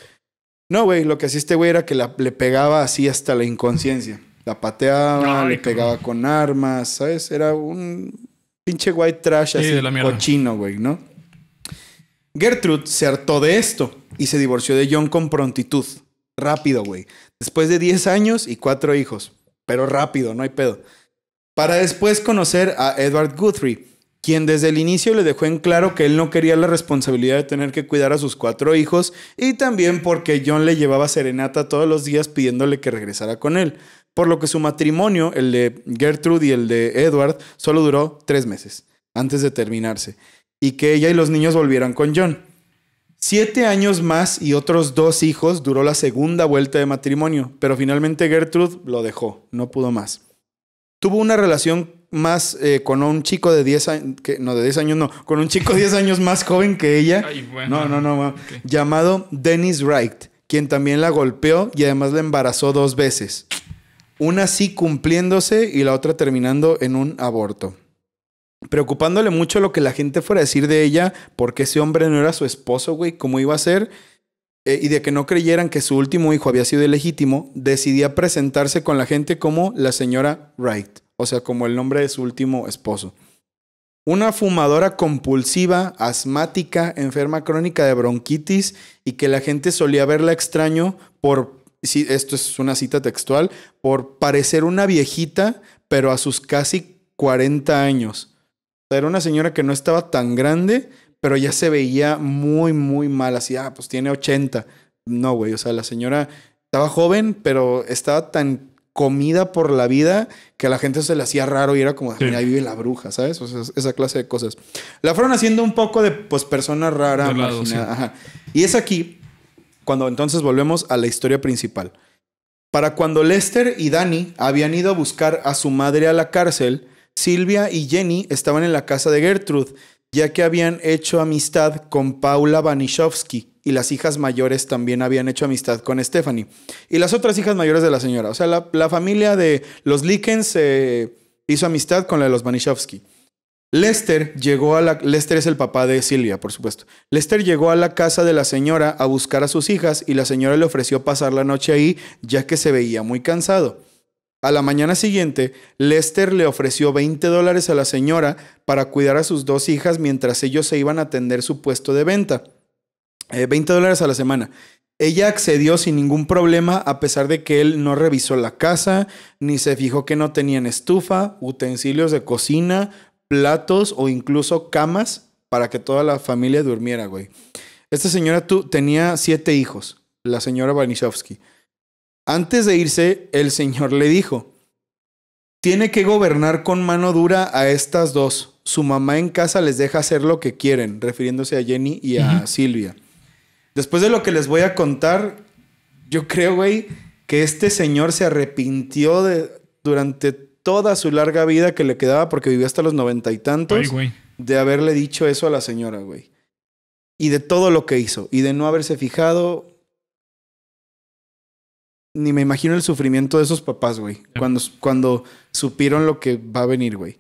No, güey, lo que hacía este güey era que la, le pegaba así hasta la inconsciencia. La pateaba, Ay, le pegaba cabrón. con armas, ¿sabes? Era un pinche white trash sí, así, de la mierda. cochino, güey, ¿no? Gertrude se hartó de esto y se divorció de John con prontitud. Rápido, güey. Después de diez años y cuatro hijos. Pero rápido, no hay pedo. Para después conocer a Edward Guthrie, quien desde el inicio le dejó en claro que él no quería la responsabilidad de tener que cuidar a sus cuatro hijos y también porque John le llevaba serenata todos los días pidiéndole que regresara con él. Por lo que su matrimonio, el de Gertrude y el de Edward, solo duró tres meses antes de terminarse y que ella y los niños volvieran con John. Siete años más y otros dos hijos duró la segunda vuelta de matrimonio, pero finalmente Gertrude lo dejó, no pudo más. Tuvo una relación más eh, con un chico de diez años, que, no, de diez años no, con un chico diez años más joven que ella, Ay, bueno, no, no, no, okay. llamado Dennis Wright, quien también la golpeó y además la embarazó dos veces. Una sí cumpliéndose y la otra terminando en un aborto. Preocupándole mucho lo que la gente fuera a decir de ella, porque ese hombre no era su esposo, güey, cómo iba a ser, eh, y de que no creyeran que su último hijo había sido ilegítimo, decidía presentarse con la gente como la señora Wright, o sea, como el nombre de su último esposo. Una fumadora compulsiva, asmática, enferma crónica de bronquitis, y que la gente solía verla extraño por, sí, esto es una cita textual, por parecer una viejita, pero a sus casi cuarenta años. Era una señora que no estaba tan grande, pero ya se veía muy, muy mal. Así, ah, pues tiene ochenta. No, güey. O sea, la señora estaba joven, pero estaba tan comida por la vida que a la gente se le hacía raro y era como, sí. mira, ahí vive la bruja, ¿sabes? O sea, esa clase de cosas. La fueron haciendo un poco de, pues, persona rara. De lado, sí. Ajá. Y es aquí cuando entonces volvemos a la historia principal. Para cuando Lester y Danny habían ido a buscar a su madre a la cárcel, Sylvia y Jenny estaban en la casa de Gertrude, ya que habían hecho amistad con Paula Baniszewski y las hijas mayores también habían hecho amistad con Stephanie y las otras hijas mayores de la señora. O sea, la, la familia de los Likens eh, hizo amistad con la de los Baniszewski. Lester llegó a la... Lester es el papá de Sylvia, por supuesto. Lester llegó a la casa de la señora a buscar a sus hijas y la señora le ofreció pasar la noche ahí, ya que se veía muy cansado. A la mañana siguiente, Lester le ofreció veinte dólares a la señora para cuidar a sus dos hijas mientras ellos se iban a atender su puesto de venta. Eh, veinte dólares a la semana. Ella accedió sin ningún problema a pesar de que él no revisó la casa, ni se fijó que no tenían estufa, utensilios de cocina, platos o incluso camas para que toda la familia durmiera, güey. Esta señora tú, tenía siete hijos, la señora Baniszewski. Antes de irse, el señor le dijo: tiene que gobernar con mano dura a estas dos. Su mamá en casa les deja hacer lo que quieren, refiriéndose a Jenny y a uh-huh. Sylvia. Después de lo que les voy a contar, yo creo, güey, que este señor se arrepintió de, durante toda su larga vida que le quedaba, porque vivió hasta los noventa y tantos, Ay, güey. de haberle dicho eso a la señora, güey. Y de todo lo que hizo, y de no haberse fijado. Ni me imagino el sufrimiento de esos papás, güey. Sí. Cuando, cuando supieron lo que va a venir, güey.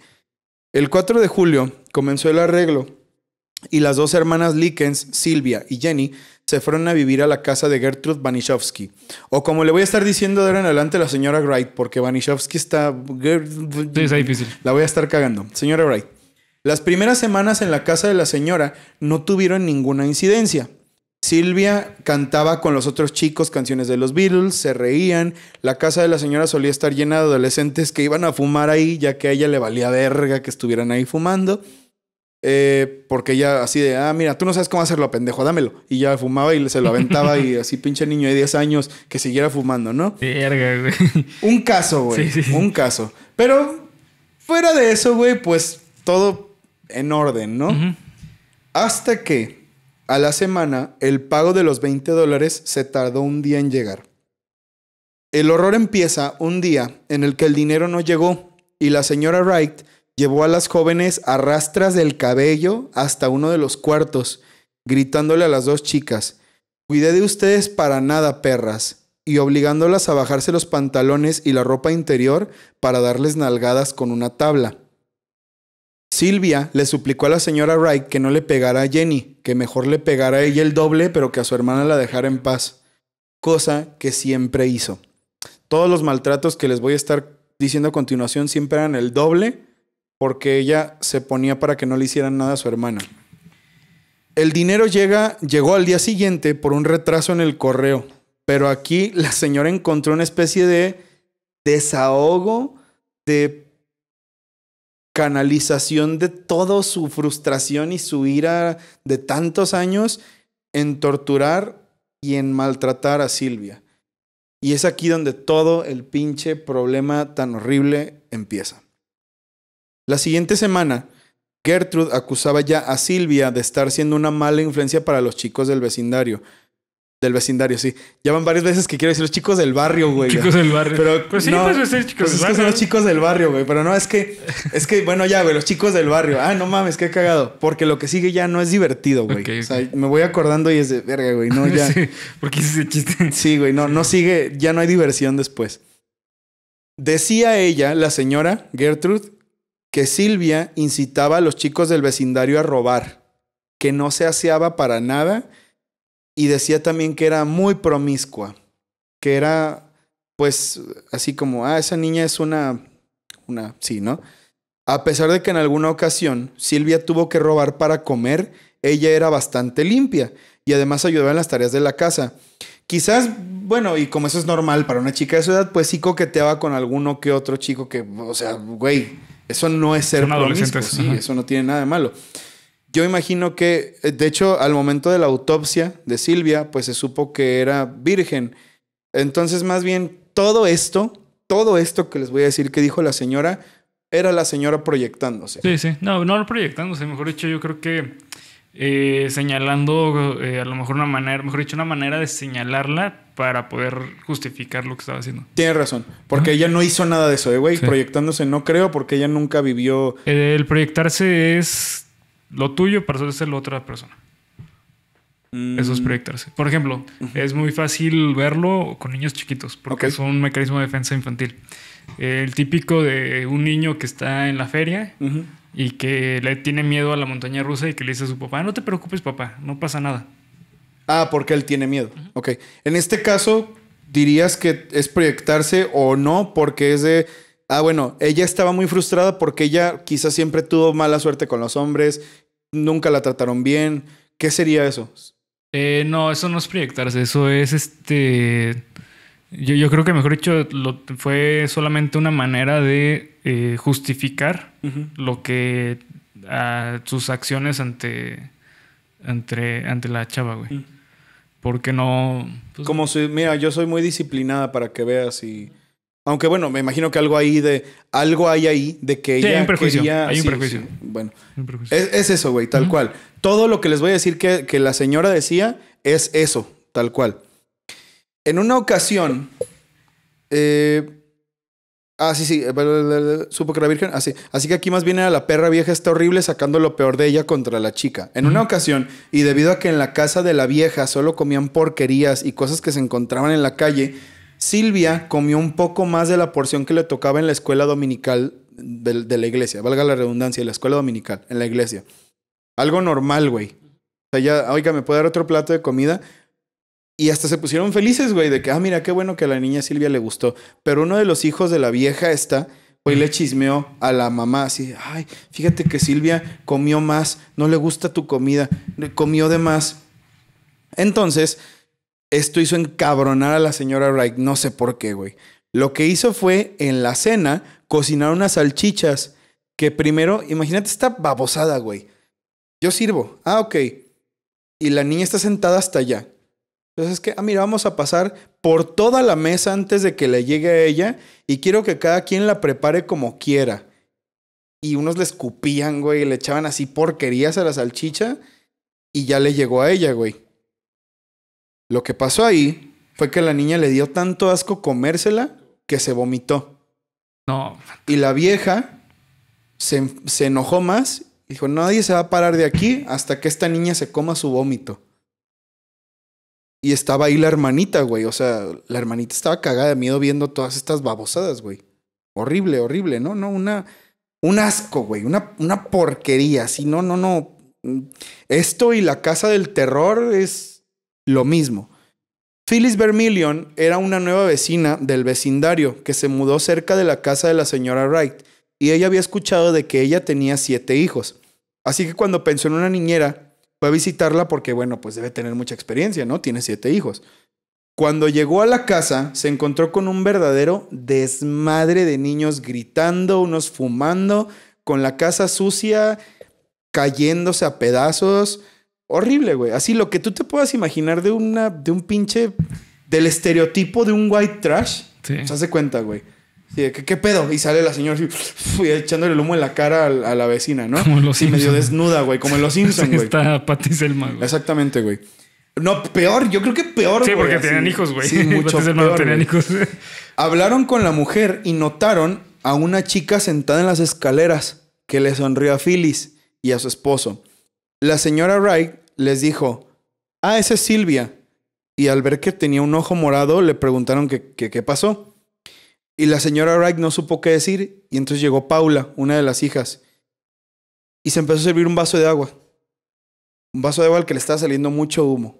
El cuatro de julio comenzó el arreglo y las dos hermanas Likens, Sylvia y Jenny, se fueron a vivir a la casa de Gertrude Baniszewski. O como le voy a estar diciendo de ahora en adelante, la señora Wright, porque Baniszewski está... Sí, está difícil. La voy a estar cagando. Señora Wright. Las primeras semanas en la casa de la señora no tuvieron ninguna incidencia. Sylvia cantaba con los otros chicos canciones de los Beatles, se reían. La casa de la señora solía estar llena de adolescentes que iban a fumar ahí, ya que a ella le valía verga que estuvieran ahí fumando. Eh, porque ella así de, ah, mira, tú no sabes cómo hacerlo, pendejo, dámelo. Y ya fumaba y se lo aventaba y así pinche niño de diez años que siguiera fumando, ¿no? Verga, güey. Un caso, güey. Sí, sí. Un caso. Pero fuera de eso, güey, pues todo en orden, ¿no? Uh-huh. Hasta que... A la semana, el pago de los veinte dólares se tardó un día en llegar. El horror empieza un día en el que el dinero no llegó y la señora Wright llevó a las jóvenes a rastras del cabello hasta uno de los cuartos, gritándole a las dos chicas: cuidé de ustedes para nada, perras, y obligándolas a bajarse los pantalones y la ropa interior para darles nalgadas con una tabla. Sylvia le suplicó a la señora Wright que no le pegara a Jenny, que mejor le pegara a ella el doble, pero que a su hermana la dejara en paz, cosa que siempre hizo. todos los maltratos que les voy a estar diciendo a continuación siempre eran el doble, porque ella se ponía para que no le hicieran nada a su hermana. El dinero llega, llegó al día siguiente por un retraso en el correo, pero aquí la señora encontró una especie de desahogo, de canalización de toda su frustración y su ira de tantos años en torturar y en maltratar a Sylvia. Y es aquí donde todo el pinche problema tan horrible empieza. La siguiente semana, Gertrude acusaba ya a Sylvia de estar siendo una mala influencia para los chicos del vecindario. Del vecindario, sí. Ya van varias veces que quiero decir los chicos del barrio, güey. Chicos del barrio. Pero pues sí, no, pues es chicos pues del es barrio. Que son los chicos del barrio, güey. Pero no, es que... Es que, bueno, ya, güey, los chicos del barrio. Ah, no mames, qué cagado. Porque lo que sigue ya no es divertido, güey. Okay, o sea, okay. Me voy acordando y es de verga, güey. No, ya... Sí, porque es ese chiste. Sí, güey. No, no sigue... Ya no hay diversión después. Decía ella, la señora Gertrude, que Sylvia incitaba a los chicos del vecindario a robar. Que no se aseaba para nada... Y decía también que era muy promiscua, que era, pues, así como, ah, esa niña es una, una, sí, ¿no? A pesar de que en alguna ocasión Sylvia tuvo que robar para comer, ella era bastante limpia y además ayudaba en las tareas de la casa. Quizás, bueno, y como eso es normal para una chica de su edad, pues sí coqueteaba con alguno que otro chico que, o sea, güey, eso no es ser promiscuo, sí, ajá. Eso no tiene nada de malo. Yo imagino que, de hecho, al momento de la autopsia de Sylvia, pues se supo que era virgen. Entonces, más bien, todo esto, todo esto que les voy a decir que dijo la señora, era la señora proyectándose. Sí, sí. No, no proyectándose. Mejor dicho, yo creo que eh, señalando eh, a lo mejor una manera, mejor dicho, una manera de señalarla para poder justificar lo que estaba haciendo. Tienes razón. Porque ¿no? Ella no hizo nada de eso, güey. ¿eh, sí. Proyectándose no creo, porque ella nunca vivió... El proyectarse es... Lo tuyo para ser la otra persona. Mm. Eso es proyectarse. Por ejemplo, uh-huh. Es muy fácil verlo con niños chiquitos porque okay. Es un mecanismo de defensa infantil. El típico de un niño que está en la feria uh-huh. Y que le tiene miedo a la montaña rusa y que le dice a su papá, no te preocupes, papá, no pasa nada. Ah, porque él tiene miedo. Uh-huh. Ok. En este caso, dirías que es proyectarse o no porque es de... Ah, bueno, ella estaba muy frustrada porque ella quizás siempre tuvo mala suerte con los hombres, nunca la trataron bien. ¿Qué sería eso? Eh, no, eso no es proyectarse, eso es este... Yo, yo creo que mejor dicho lo, fue solamente una manera de eh, justificar uh-huh. Lo que... A, sus acciones ante, ante, ante la chava, güey. Uh-huh. Porque no... Pues, como si, mira, yo soy muy disciplinada para que veas y... Aunque bueno, me imagino que algo ahí de... Algo hay ahí de que sí, ella... Hay un prejuicio. Quería... Hay un sí, prejuicio. Sí, bueno. Un prejuicio. Es, es eso, güey. Tal uh-huh. Cual. Todo lo que les voy a decir que, que la señora decía es eso. Tal cual. En una ocasión... Eh... Ah, sí, sí. Supo que era virgen. Ah, sí. Así que aquí más bien era la perra vieja está horrible sacando lo peor de ella contra la chica. En uh-huh. Una ocasión, y debido a que en la casa de la vieja solo comían porquerías y cosas que se encontraban en la calle... Sylvia comió un poco más de la porción que le tocaba en la escuela dominical de, de la iglesia. Valga la redundancia, la escuela dominical, en la iglesia. Algo normal, güey. O sea, ya, oiga, ¿me puede dar otro plato de comida? Y hasta se pusieron felices, güey, de que, ah, mira, qué bueno que a la niña Sylvia le gustó. Pero uno de los hijos de la vieja esta, güey, le chismeó a la mamá así. Ay, fíjate que Sylvia comió más. No le gusta tu comida. Comió de más. Entonces... Esto hizo encabronar a la señora Wright. No sé por qué, güey. Lo que hizo fue, en la cena, cocinar unas salchichas que primero... Imagínate esta babosada, güey. Yo sirvo. Ah, ok. Y la niña está sentada hasta allá. Entonces es que, ah, mira, vamos a pasar por toda la mesa antes de que le llegue a ella y quiero que cada quien la prepare como quiera. Y unos le escupían, güey, y le echaban así porquerías a la salchicha y ya le llegó a ella, güey. Lo que pasó ahí fue que la niña le dio tanto asco comérsela que se vomitó. No. Y la vieja se, se enojó más. Dijo, nadie se va a parar de aquí hasta que esta niña se coma su vómito. Y estaba ahí la hermanita, güey. O sea, la hermanita estaba cagada de miedo viendo todas estas babosadas, güey. Horrible, horrible. No, no, una... Un asco, güey. Una, una porquería. Así, no, no, no. Esto y la casa del terror es... Lo mismo. Phyllis Vermilion era una nueva vecina del vecindario que se mudó cerca de la casa de la señora Wright y ella había escuchado de que ella tenía siete hijos. Así que cuando pensó en una niñera, fue a visitarla porque, bueno, pues debe tener mucha experiencia, ¿no? Tiene siete hijos. Cuando llegó a la casa, se encontró con un verdadero desmadre de niños gritando, unos fumando, con la casa sucia, cayéndose a pedazos. Horrible, güey. Así lo que tú te puedas imaginar de una, de un pinche, del estereotipo de un white trash. Sí. Se hace cuenta, güey. Sí, ¿qué, ¿Qué pedo? Y sale la señora así, echándole el humo en la cara a, a la vecina, ¿no? Como en los Simpsons. Y medio desnuda, güey. Como en los Simpsons, güey. Está Patty Selma, güey. Exactamente, güey. No, peor. Yo creo que peor, sí, güey. Sí, porque así tenían hijos, güey. Sí, mucho peor, no tenían hijos. Hablaron con la mujer y notaron a una chica sentada en las escaleras que le sonrió a Phyllis y a su esposo. La señora Wright les dijo, ah, esa es Sylvia. Y al ver que tenía un ojo morado, le preguntaron que, que, qué pasó. Y la señora Wright no supo qué decir. Y entonces llegó Paula, una de las hijas. Y se empezó a servir un vaso de agua. Un vaso de agua al que le estaba saliendo mucho humo.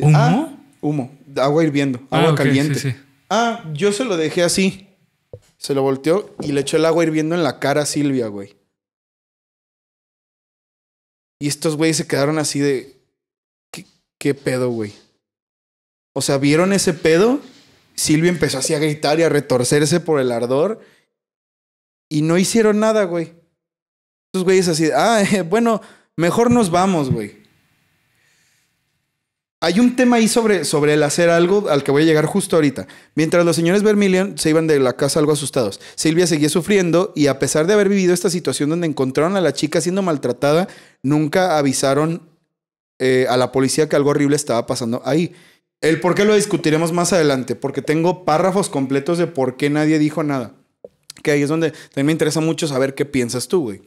¿Humo? Ah, humo. Agua hirviendo. Agua ah, okay, caliente. Sí, sí. Ah, yo se lo dejé así. Se lo volteó y le echó el agua hirviendo en la cara a Sylvia, güey. Y estos güeyes se quedaron así de... ¿Qué, qué pedo, güey? O sea, ¿vieron ese pedo? Sylvia empezó así a gritar y a retorcerse por el ardor. Y no hicieron nada, güey. Estos güeyes así de... Ah, bueno, mejor nos vamos, güey. Hay un tema ahí sobre, sobre el hacer algo al que voy a llegar justo ahorita. Mientras los señores Vermilion se iban de la casa algo asustados, Sylvia seguía sufriendo y a pesar de haber vivido esta situación donde encontraron a la chica siendo maltratada, nunca avisaron eh, a la policía que algo horrible estaba pasando ahí. El por qué lo discutiremos más adelante, porque tengo párrafos completos de por qué nadie dijo nada. Que ahí es donde también me interesa mucho saber qué piensas tú, güey.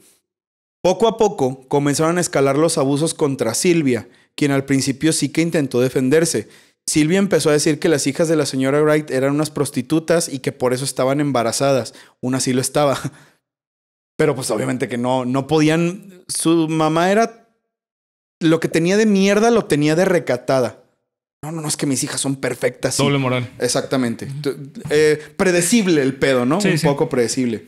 Poco a poco comenzaron a escalar los abusos contra Sylvia, quien al principio sí que intentó defenderse. Sylvia empezó a decir que las hijas de la señora Wright eran unas prostitutas y que por eso estaban embarazadas. Una sí lo estaba. Pero pues obviamente que no, no podían... Su mamá era... Lo que tenía de mierda lo tenía de recatada. No, no, no, es que mis hijas son perfectas. Doble sí. moral. Exactamente. Eh, predecible el pedo, ¿no? Sí, Un sí. poco predecible.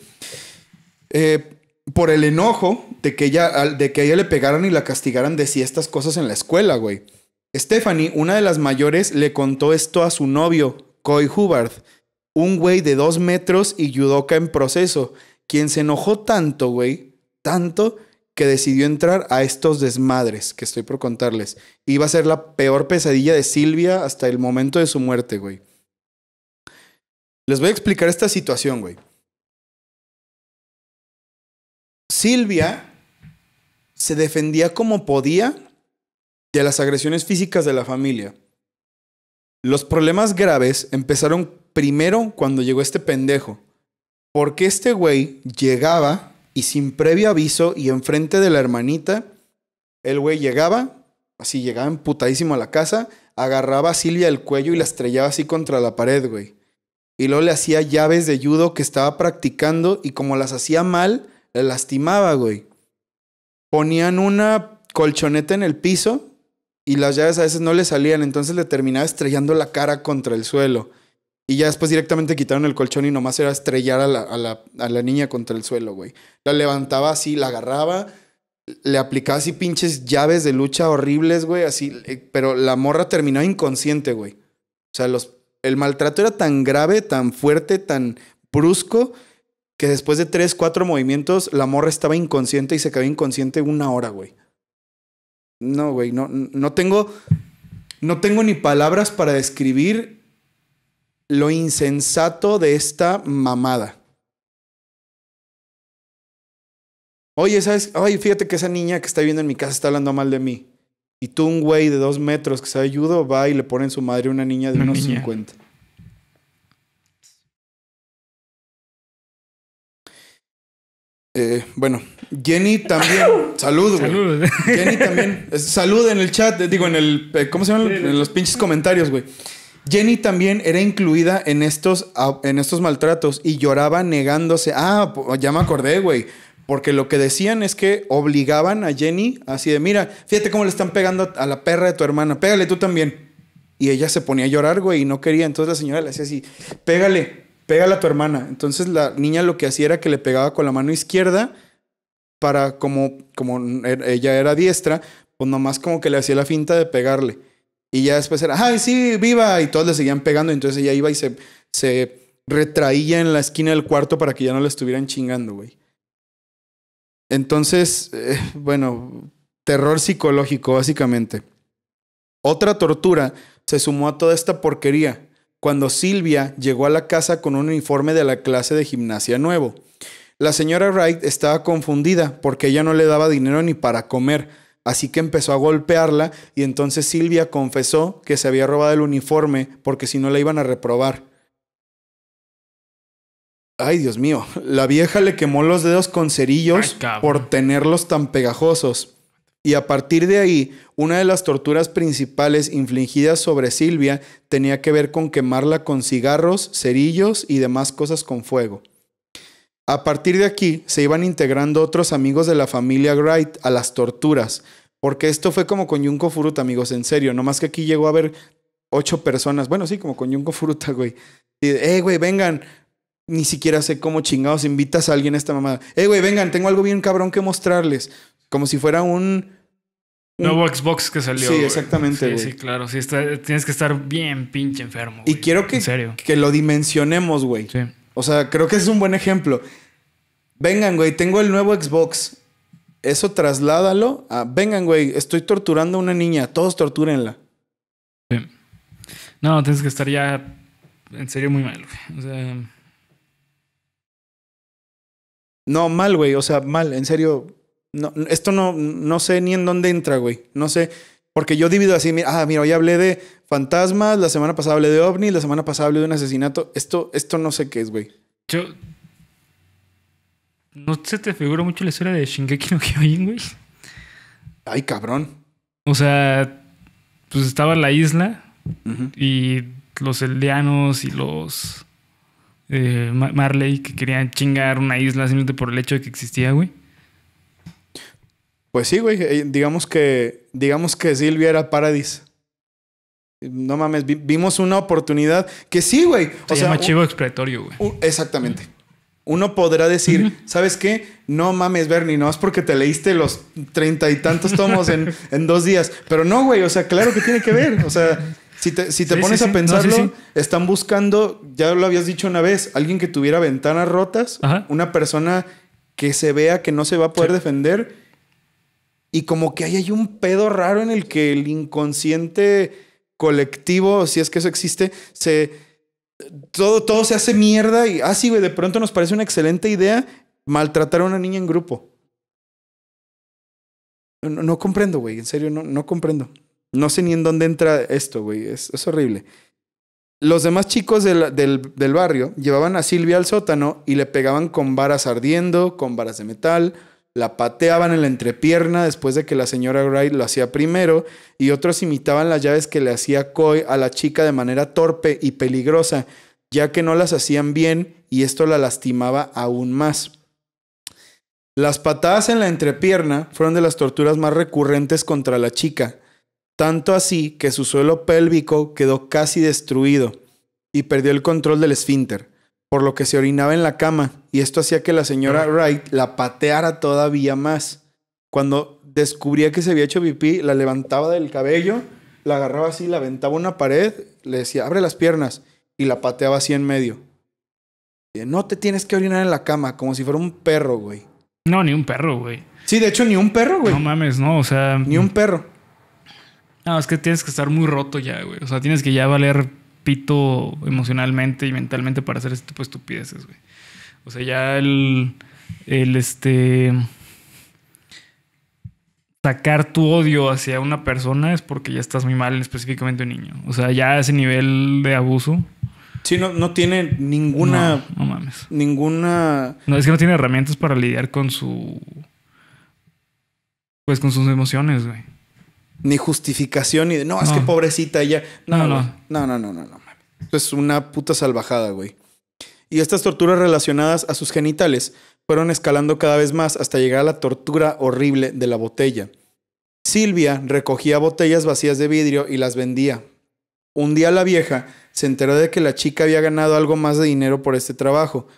Eh... Por el enojo de que, ella, de que a ella le pegaran y la castigaran, decía estas cosas en la escuela, güey. Stephanie, una de las mayores, le contó esto a su novio, Coy Hubbard, un güey de dos metros y judoka en proceso, quien se enojó tanto, güey, tanto, que decidió entrar a estos desmadres que estoy por contarles. Iba a ser la peor pesadilla de Sylvia hasta el momento de su muerte, güey. Les voy a explicar esta situación, güey. Sylvia se defendía como podía de las agresiones físicas de la familia. Los problemas graves empezaron primero cuando llegó este pendejo. Porque este güey llegaba y sin previo aviso y enfrente de la hermanita, el güey llegaba, así llegaba emputadísimo a la casa, agarraba a Sylvia el cuello y la estrellaba así contra la pared, güey. Y luego le hacía llaves de judo que estaba practicando y como las hacía mal... Le lastimaba, güey. Ponían una colchoneta en el piso y las llaves a veces no le salían. Entonces le terminaba estrellando la cara contra el suelo. Y ya después directamente quitaron el colchón y nomás era estrellar a la, a la, a la niña contra el suelo, güey. La levantaba así, la agarraba. Le aplicaba así pinches llaves de lucha horribles, güey. Así, pero la morra terminaba inconsciente, güey. O sea, los, el maltrato era tan grave, tan fuerte, tan brusco... Que después de tres, cuatro movimientos, la morra estaba inconsciente y se quedó inconsciente una hora, güey. No, güey, no, no tengo... No tengo ni palabras para describir lo insensato de esta mamada. Oye, ¿sabes? Oye, fíjate que esa niña que está viviendo en mi casa está hablando mal de mí. Y tú, un güey de dos metros que sabe judo, va y le pone en su madre a una niña de unos cincuenta. Eh, bueno, Jenny también. Salud, güey. Salud. Jenny también. Salud en el chat, digo, en el. ¿Cómo se llaman? En los pinches comentarios, güey. Jenny también era incluida en estos, en estos maltratos y lloraba negándose. Ah, ya me acordé, güey. Porque lo que decían es que obligaban a Jenny así de: mira, fíjate cómo le están pegando a la perra de tu hermana. Pégale tú también. Y ella se ponía a llorar, güey, y no quería. Entonces la señora le hacía así, pégale, pégale a tu hermana. Entonces la niña lo que hacía era que le pegaba con la mano izquierda para, como, como ella era diestra, pues nomás como que le hacía la finta de pegarle. Y ya después era, ¡ay, sí, viva! Y todos le seguían pegando. Entonces ella iba y se, se retraía en la esquina del cuarto para que ya no la estuvieran chingando, güey. Entonces, eh, bueno, terror psicológico, básicamente. Otra tortura se sumó a toda esta porquería cuando Sylvia llegó a la casa con un uniforme de la clase de gimnasia nuevo. La señora Wright estaba confundida porque ella no le daba dinero ni para comer, así que empezó a golpearla y entonces Sylvia confesó que se había robado el uniforme porque si no la iban a reprobar. Ay, Dios mío. La vieja le quemó los dedos con cerillos por tenerlos tan pegajosos. Y a partir de ahí, una de las torturas principales infligidas sobre Sylvia tenía que ver con quemarla con cigarros, cerillos y demás cosas con fuego. A partir de aquí, se iban integrando otros amigos de la familia Wright a las torturas, porque esto fue como con Junko Furuta, amigos, en serio. Nomás que aquí llegó a haber ocho personas. Bueno, sí, como con Junko Furuta, güey. Y, eh, güey, vengan. Ni siquiera sé cómo chingados invitas a alguien a esta mamada. Eh, güey, vengan, tengo algo bien cabrón que mostrarles. Como si fuera un, un... nuevo Xbox que salió. Sí, exactamente. Wey. Sí, wey. Sí, claro. Sí, está, tienes que estar bien pinche enfermo. Y wey, quiero que, en serio, que lo dimensionemos, güey. Sí. O sea, creo que es un buen ejemplo. Vengan, güey, tengo el nuevo Xbox. Eso trasládalo a... Vengan, güey, estoy torturando a una niña. Todos tortúrenla. Sí. No, tienes que estar ya... En serio, muy mal, güey. O sea... No, mal, güey. O sea, mal. En serio... No, esto no, no sé ni en dónde entra, güey. No sé. Porque yo divido así. Mira, ah, mira, hoy hablé de fantasmas. La semana pasada hablé de ovnis. La semana pasada hablé de un asesinato. Esto, esto no sé qué es, güey. Yo... ¿No se te figura mucho la historia de Shingeki no Kyojin, güey? Ay, cabrón. O sea, pues estaba la isla. Uh-huh. Y los aldeanos y los... Eh, Marley, que querían chingar una isla simplemente por el hecho de que existía, güey. Pues sí, güey. Digamos que, digamos que Sylvia era Paradis. No mames, vi, vimos una oportunidad que sí, güey. Se llama chivo expiatorio, güey. Un, exactamente. Uno podrá decir, uh-huh, ¿sabes qué? No mames, Bernie, no es porque te leíste los treinta y tantos tomos en, en dos días. Pero no, güey. O sea, claro que tiene que ver. O sea... Si te, si te sí, pones sí, a pensarlo, no, sí, sí. Están buscando, ya lo habías dicho una vez, alguien que tuviera ventanas rotas, ajá, una persona que se vea que no se va a poder, sí, defender, y como que ahí hay un pedo raro en el que el inconsciente colectivo, si es que eso existe, se todo, todo se hace mierda y ah, sí, güey, de pronto nos parece una excelente idea maltratar a una niña en grupo. No, no comprendo, güey, en serio, no, no comprendo. No sé ni en dónde entra esto, güey. Es, es horrible. Los demás chicos del, del, del barrio llevaban a Sylvia al sótano y le pegaban con varas ardiendo, con varas de metal. La pateaban en la entrepierna después de que la señora Wright lo hacía primero. Y otros imitaban las llaves que le hacía Coy a la chica de manera torpe y peligrosa, ya que no las hacían bien y esto la lastimaba aún más. Las patadas en la entrepierna fueron de las torturas más recurrentes contra la chica. Tanto así que su suelo pélvico quedó casi destruido y perdió el control del esfínter, por lo que se orinaba en la cama y esto hacía que la señora Wright la pateara todavía más. Cuando descubría que se había hecho pipí, la levantaba del cabello, la agarraba así, la aventaba a una pared, le decía, abre las piernas y la pateaba así en medio. No te tienes que orinar en la cama, como si fuera un perro, güey. No, ni un perro, güey. Sí, de hecho, ni un perro, güey. No mames, no, o sea... Ni un perro. No, es que tienes que estar muy roto ya, güey. O sea, tienes que ya valer pito emocionalmente y mentalmente para hacer ese tipo de estupideces, güey. O sea, ya el... El, este... Sacar tu odio hacia una persona es porque ya estás muy mal, específicamente un niño. O sea, ya ese nivel de abuso... Sí, no, no tiene ninguna... No, no mames. Ninguna... No, es que no tiene herramientas para lidiar con su... Pues con sus emociones, güey. Ni justificación, ni de... No, no, es que pobrecita ella... No, no, no. No, no, no, no, no. Esto es una puta salvajada, güey. Y estas torturas relacionadas a sus genitales fueron escalando cada vez más hasta llegar a la tortura horrible de la botella. Sylvia recogía botellas vacías de vidrio y las vendía. Un día la vieja se enteró de que la chica había ganado algo más de dinero por este trabajo,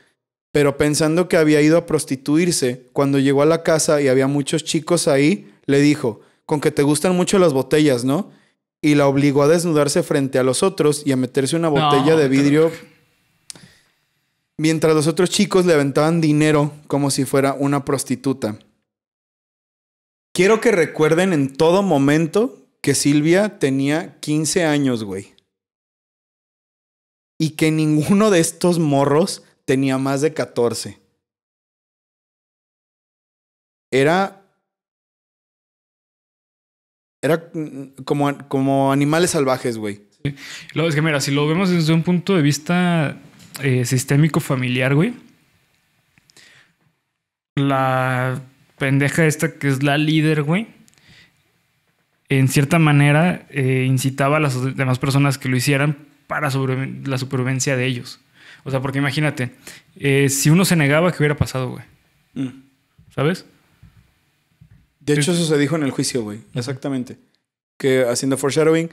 pero pensando que había ido a prostituirse, cuando llegó a la casa y había muchos chicos ahí, le dijo, con que te gustan mucho las botellas, ¿no? Y la obligó a desnudarse frente a los otros y a meterse una botella no, de vidrio pero... mientras los otros chicos le aventaban dinero como si fuera una prostituta. Quiero que recuerden en todo momento que Sylvia tenía quince años, güey. Y que ninguno de estos morros tenía más de catorce. Era... Era como, como animales salvajes, güey. Sí. Es que mira, si lo vemos desde un punto de vista eh, sistémico familiar, güey. La pendeja esta que es la líder, güey. En cierta manera eh, incitaba a las demás personas que lo hicieran para sobrevi- la supervivencia de ellos. O sea, porque imagínate, eh, si uno se negaba, ¿qué hubiera pasado, güey? Mm. ¿Sabes? De hecho, eso se dijo en el juicio, güey. Exactamente. Que haciendo foreshadowing,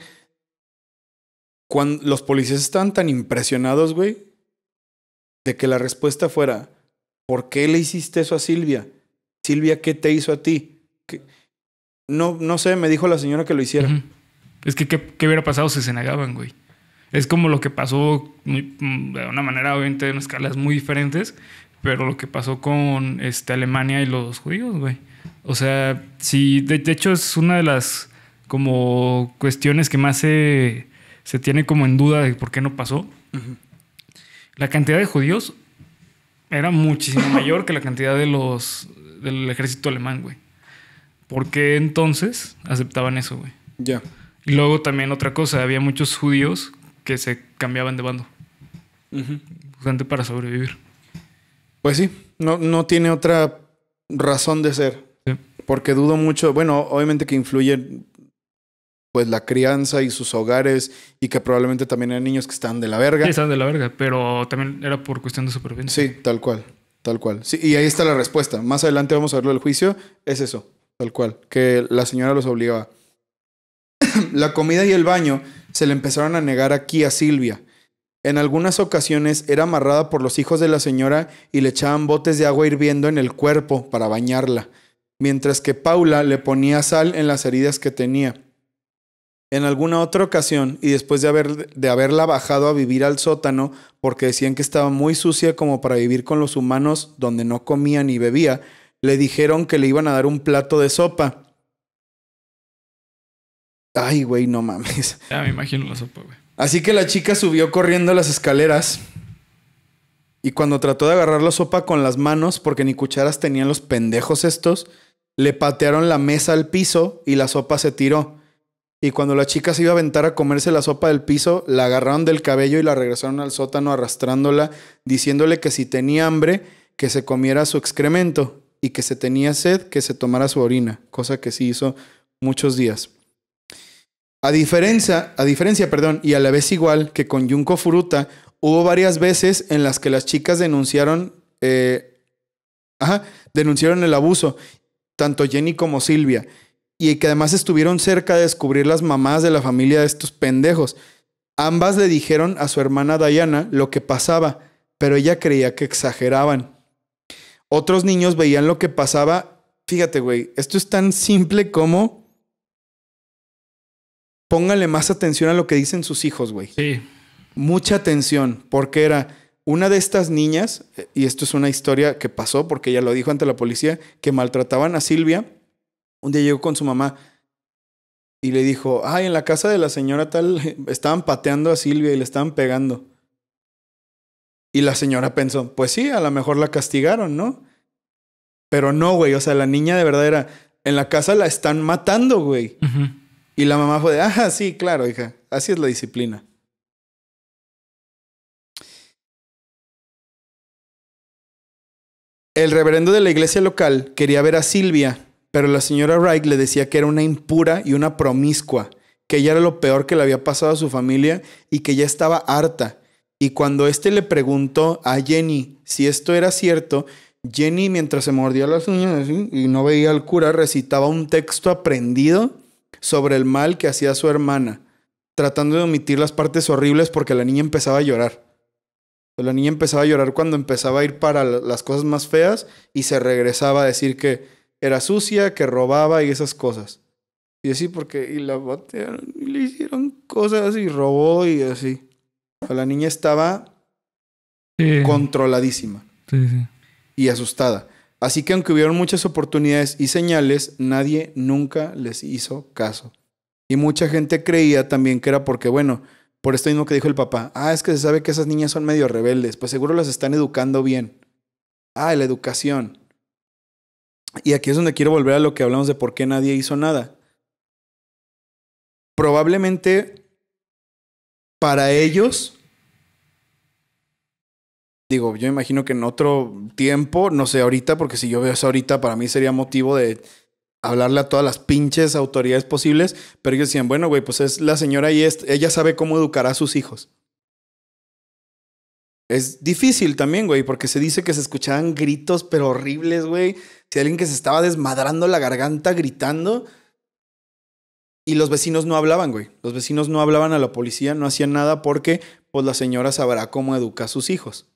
cuando los policías estaban tan impresionados, güey, de que la respuesta fuera, ¿por qué le hiciste eso a Sylvia? Sylvia, ¿qué te hizo a ti? ¿Qué? No, no sé, me dijo la señora que lo hiciera. Uh-huh. Es que, ¿qué, qué hubiera pasado si se negaban, güey? Es como lo que pasó muy, de una manera, obviamente, en escalas muy diferentes, pero lo que pasó con este, Alemania y los judíos, güey. O sea, sí, de, de hecho es una de las como cuestiones que más se, se tiene como en duda de por qué no pasó. Uh-huh. La cantidad de judíos era muchísimo mayor que la cantidad de los del ejército alemán, güey. ¿Por qué entonces aceptaban eso, güey? Ya. Yeah. Y luego también otra cosa, había muchos judíos que se cambiaban de bando. Uh-huh. Justamente para sobrevivir. Pues sí, no, no tiene otra razón de ser. Sí. Porque dudo mucho, bueno, obviamente que influye pues la crianza y sus hogares y que probablemente también eran niños que estaban de la verga. Sí, estaban de la verga, pero también era por cuestión de supervivencia. Sí, tal cual, tal cual. Sí, y ahí está la respuesta. Más adelante vamos a verlo del juicio. Es eso, tal cual, que la señora los obligaba. La comida y el baño se le empezaron a negar aquí a Sylvia. En algunas ocasiones era amarrada por los hijos de la señora y le echaban botes de agua hirviendo en el cuerpo para bañarla, mientras que Paula le ponía sal en las heridas que tenía. En alguna otra ocasión, y después de, haber, de haberla bajado a vivir al sótano, porque decían que estaba muy sucia como para vivir con los humanos donde no comía ni bebía, le dijeron que le iban a dar un plato de sopa. Ay, güey, no mames. Ya me imagino la sopa, güey. Así que la chica subió corriendo las escaleras y cuando trató de agarrar la sopa con las manos, porque ni cucharas tenían los pendejos estos, le patearon la mesa al piso y la sopa se tiró. Y cuando la chica se iba a aventar a comerse la sopa del piso, la agarraron del cabello y la regresaron al sótano arrastrándola, diciéndole que si tenía hambre, que se comiera su excremento y que si tenía sed, que se tomara su orina, cosa que sí hizo muchos días. A diferencia, a diferencia, perdón, y a la vez igual que con Junko Furuta, hubo varias veces en las que las chicas denunciaron, eh, ajá, denunciaron el abuso, tanto Jenny como Sylvia, y que además estuvieron cerca de descubrir las mamás de la familia de estos pendejos. Ambas le dijeron a su hermana Dayana lo que pasaba, pero ella creía que exageraban. Otros niños veían lo que pasaba. Fíjate, güey, esto es tan simple como... Póngale más atención a lo que dicen sus hijos, güey. Sí. Mucha atención, porque era una de estas niñas, y esto es una historia que pasó, porque ella lo dijo ante la policía, que maltrataban a Sylvia. Un día llegó con su mamá y le dijo, ay, en la casa de la señora tal, estaban pateando a Sylvia y le estaban pegando. Y la señora pensó, pues sí, a lo mejor la castigaron, ¿no? Pero no, güey, o sea, la niña de verdad era, en la casa la están matando, güey. Ajá. Uh-huh. Y la mamá fue de, ah, sí, claro, hija. Así es la disciplina. El reverendo de la iglesia local quería ver a Sylvia, pero la señora Wright le decía que era una impura y una promiscua, que ella era lo peor que le había pasado a su familia y que ya estaba harta. Y cuando éste le preguntó a Jenny si esto era cierto, Jenny, mientras se mordía las uñas y no veía al cura, recitaba un texto aprendido sobre el mal que hacía su hermana. tratando de omitir las partes horribles porque la niña empezaba a llorar. La niña empezaba a llorar cuando empezaba a ir para las cosas más feas y se regresaba a decir que era sucia, que robaba y esas cosas. Y así porque... Y la batearon y le hicieron cosas y robó y así. La niña estaba sí. controladísima sí, sí. y asustada. Así que aunque hubieron muchas oportunidades y señales, nadie nunca les hizo caso. Y mucha gente creía también que era porque, bueno, por esto mismo que dijo el papá. Ah, es que se sabe que esas niñas son medio rebeldes. Pues seguro las están educando bien. Ah, la educación. Y aquí es donde quiero volver a lo que hablamos de por qué nadie hizo nada. Probablemente para ellos... Digo, yo imagino que en otro tiempo, no sé ahorita, porque si yo veo eso ahorita, para mí sería motivo de hablarle a todas las pinches autoridades posibles. Pero ellos decían, bueno, güey, pues es la señora y es, ella sabe cómo educar a sus hijos. Es difícil también, güey, porque se dice que se escuchaban gritos, pero horribles, güey. Si alguien que se estaba desmadrando la garganta gritando. Y los vecinos no hablaban, güey. Los vecinos no hablaban a la policía, no hacían nada porque pues la señora sabrá cómo educar a sus hijos.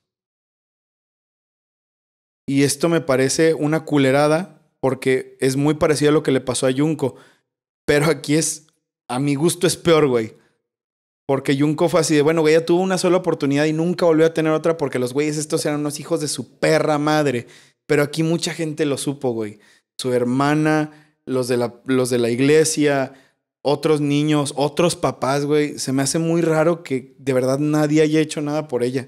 Y esto me parece una culerada porque es muy parecido a lo que le pasó a Junko. Pero aquí es, a mi gusto es peor, güey. Porque Junko fue así de, bueno, güey, ella tuvo una sola oportunidad y nunca volvió a tener otra porque los güeyes estos eran unos hijos de su perra madre. Pero aquí mucha gente lo supo, güey. Su hermana, los de la, los de la iglesia, otros niños, otros papás, güey. Se me hace muy raro que de verdad nadie haya hecho nada por ella.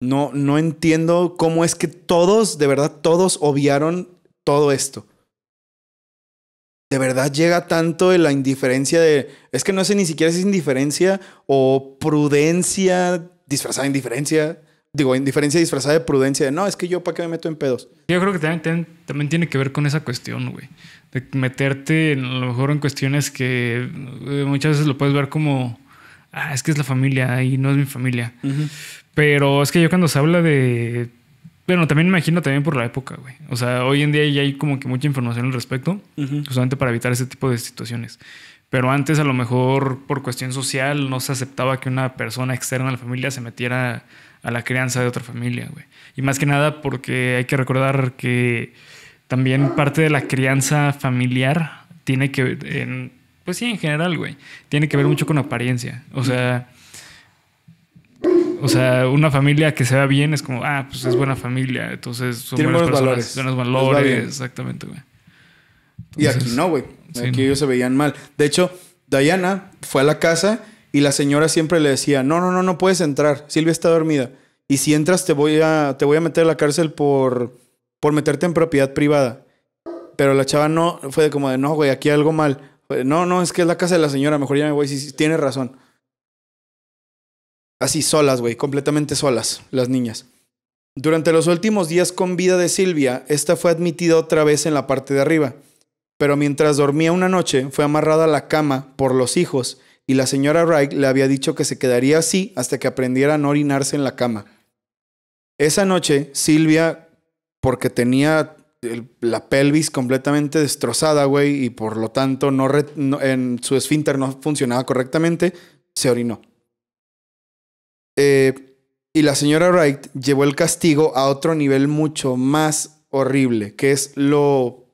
No, no entiendo cómo es que todos, de verdad, todos obviaron todo esto. De verdad llega tanto de la indiferencia de... Es que no sé ni siquiera si es indiferencia o prudencia disfrazada de indiferencia. Digo, indiferencia disfrazada de prudencia. De, no, es que yo para qué me meto en pedos. Yo creo que también, también, también tiene que ver con esa cuestión, güey. De meterte en, a lo mejor en cuestiones que eh, muchas veces lo puedes ver como... Ah, es que es la familia y no es mi familia. Uh-huh. Pero es que yo cuando se habla de... Bueno, también me imagino también por la época, güey. O sea, hoy en día ya hay como que mucha información al respecto. Uh-huh. Justamente para evitar ese tipo de situaciones. Pero antes a lo mejor por cuestión social no se aceptaba que una persona externa a la familia se metiera a la crianza de otra familia, güey. Y más que nada porque hay que recordar que también parte de la crianza familiar tiene que... En, pues sí, en general, güey. Tiene que ver mucho con apariencia. O sea... O sea, una familia que se va bien es como, ah, pues es buena familia. Entonces son buenas personas, valores. Buenos valores. Exactamente, güey. Y aquí no, güey. Aquí sí, ellos no. se veían mal. De hecho, Dayana fue a la casa y la señora siempre le decía, no, no, no, no puedes entrar. Silvia está dormida. Y si entras te voy a, te voy a meter a la cárcel por, por meterte en propiedad privada. Pero la chava no fue de como de, no, güey, aquí hay algo mal. Fue, no, no, es que es la casa de la señora. Mejor ya me voy. Sí, sí, tienes razón. Así solas, güey, completamente solas, las niñas. Durante los últimos días con vida de Silvia, esta fue admitida otra vez en la parte de arriba. Pero mientras dormía una noche, fue amarrada a la cama por los hijos y la señora Wright le había dicho que se quedaría así hasta que aprendiera a no orinarse en la cama. Esa noche, Silvia, porque tenía el, la pelvis completamente destrozada, güey, y por lo tanto no re, no, en su esfínter no funcionaba correctamente, se orinó. Eh, y la señora Wright llevó el castigo a otro nivel mucho más horrible, que es lo,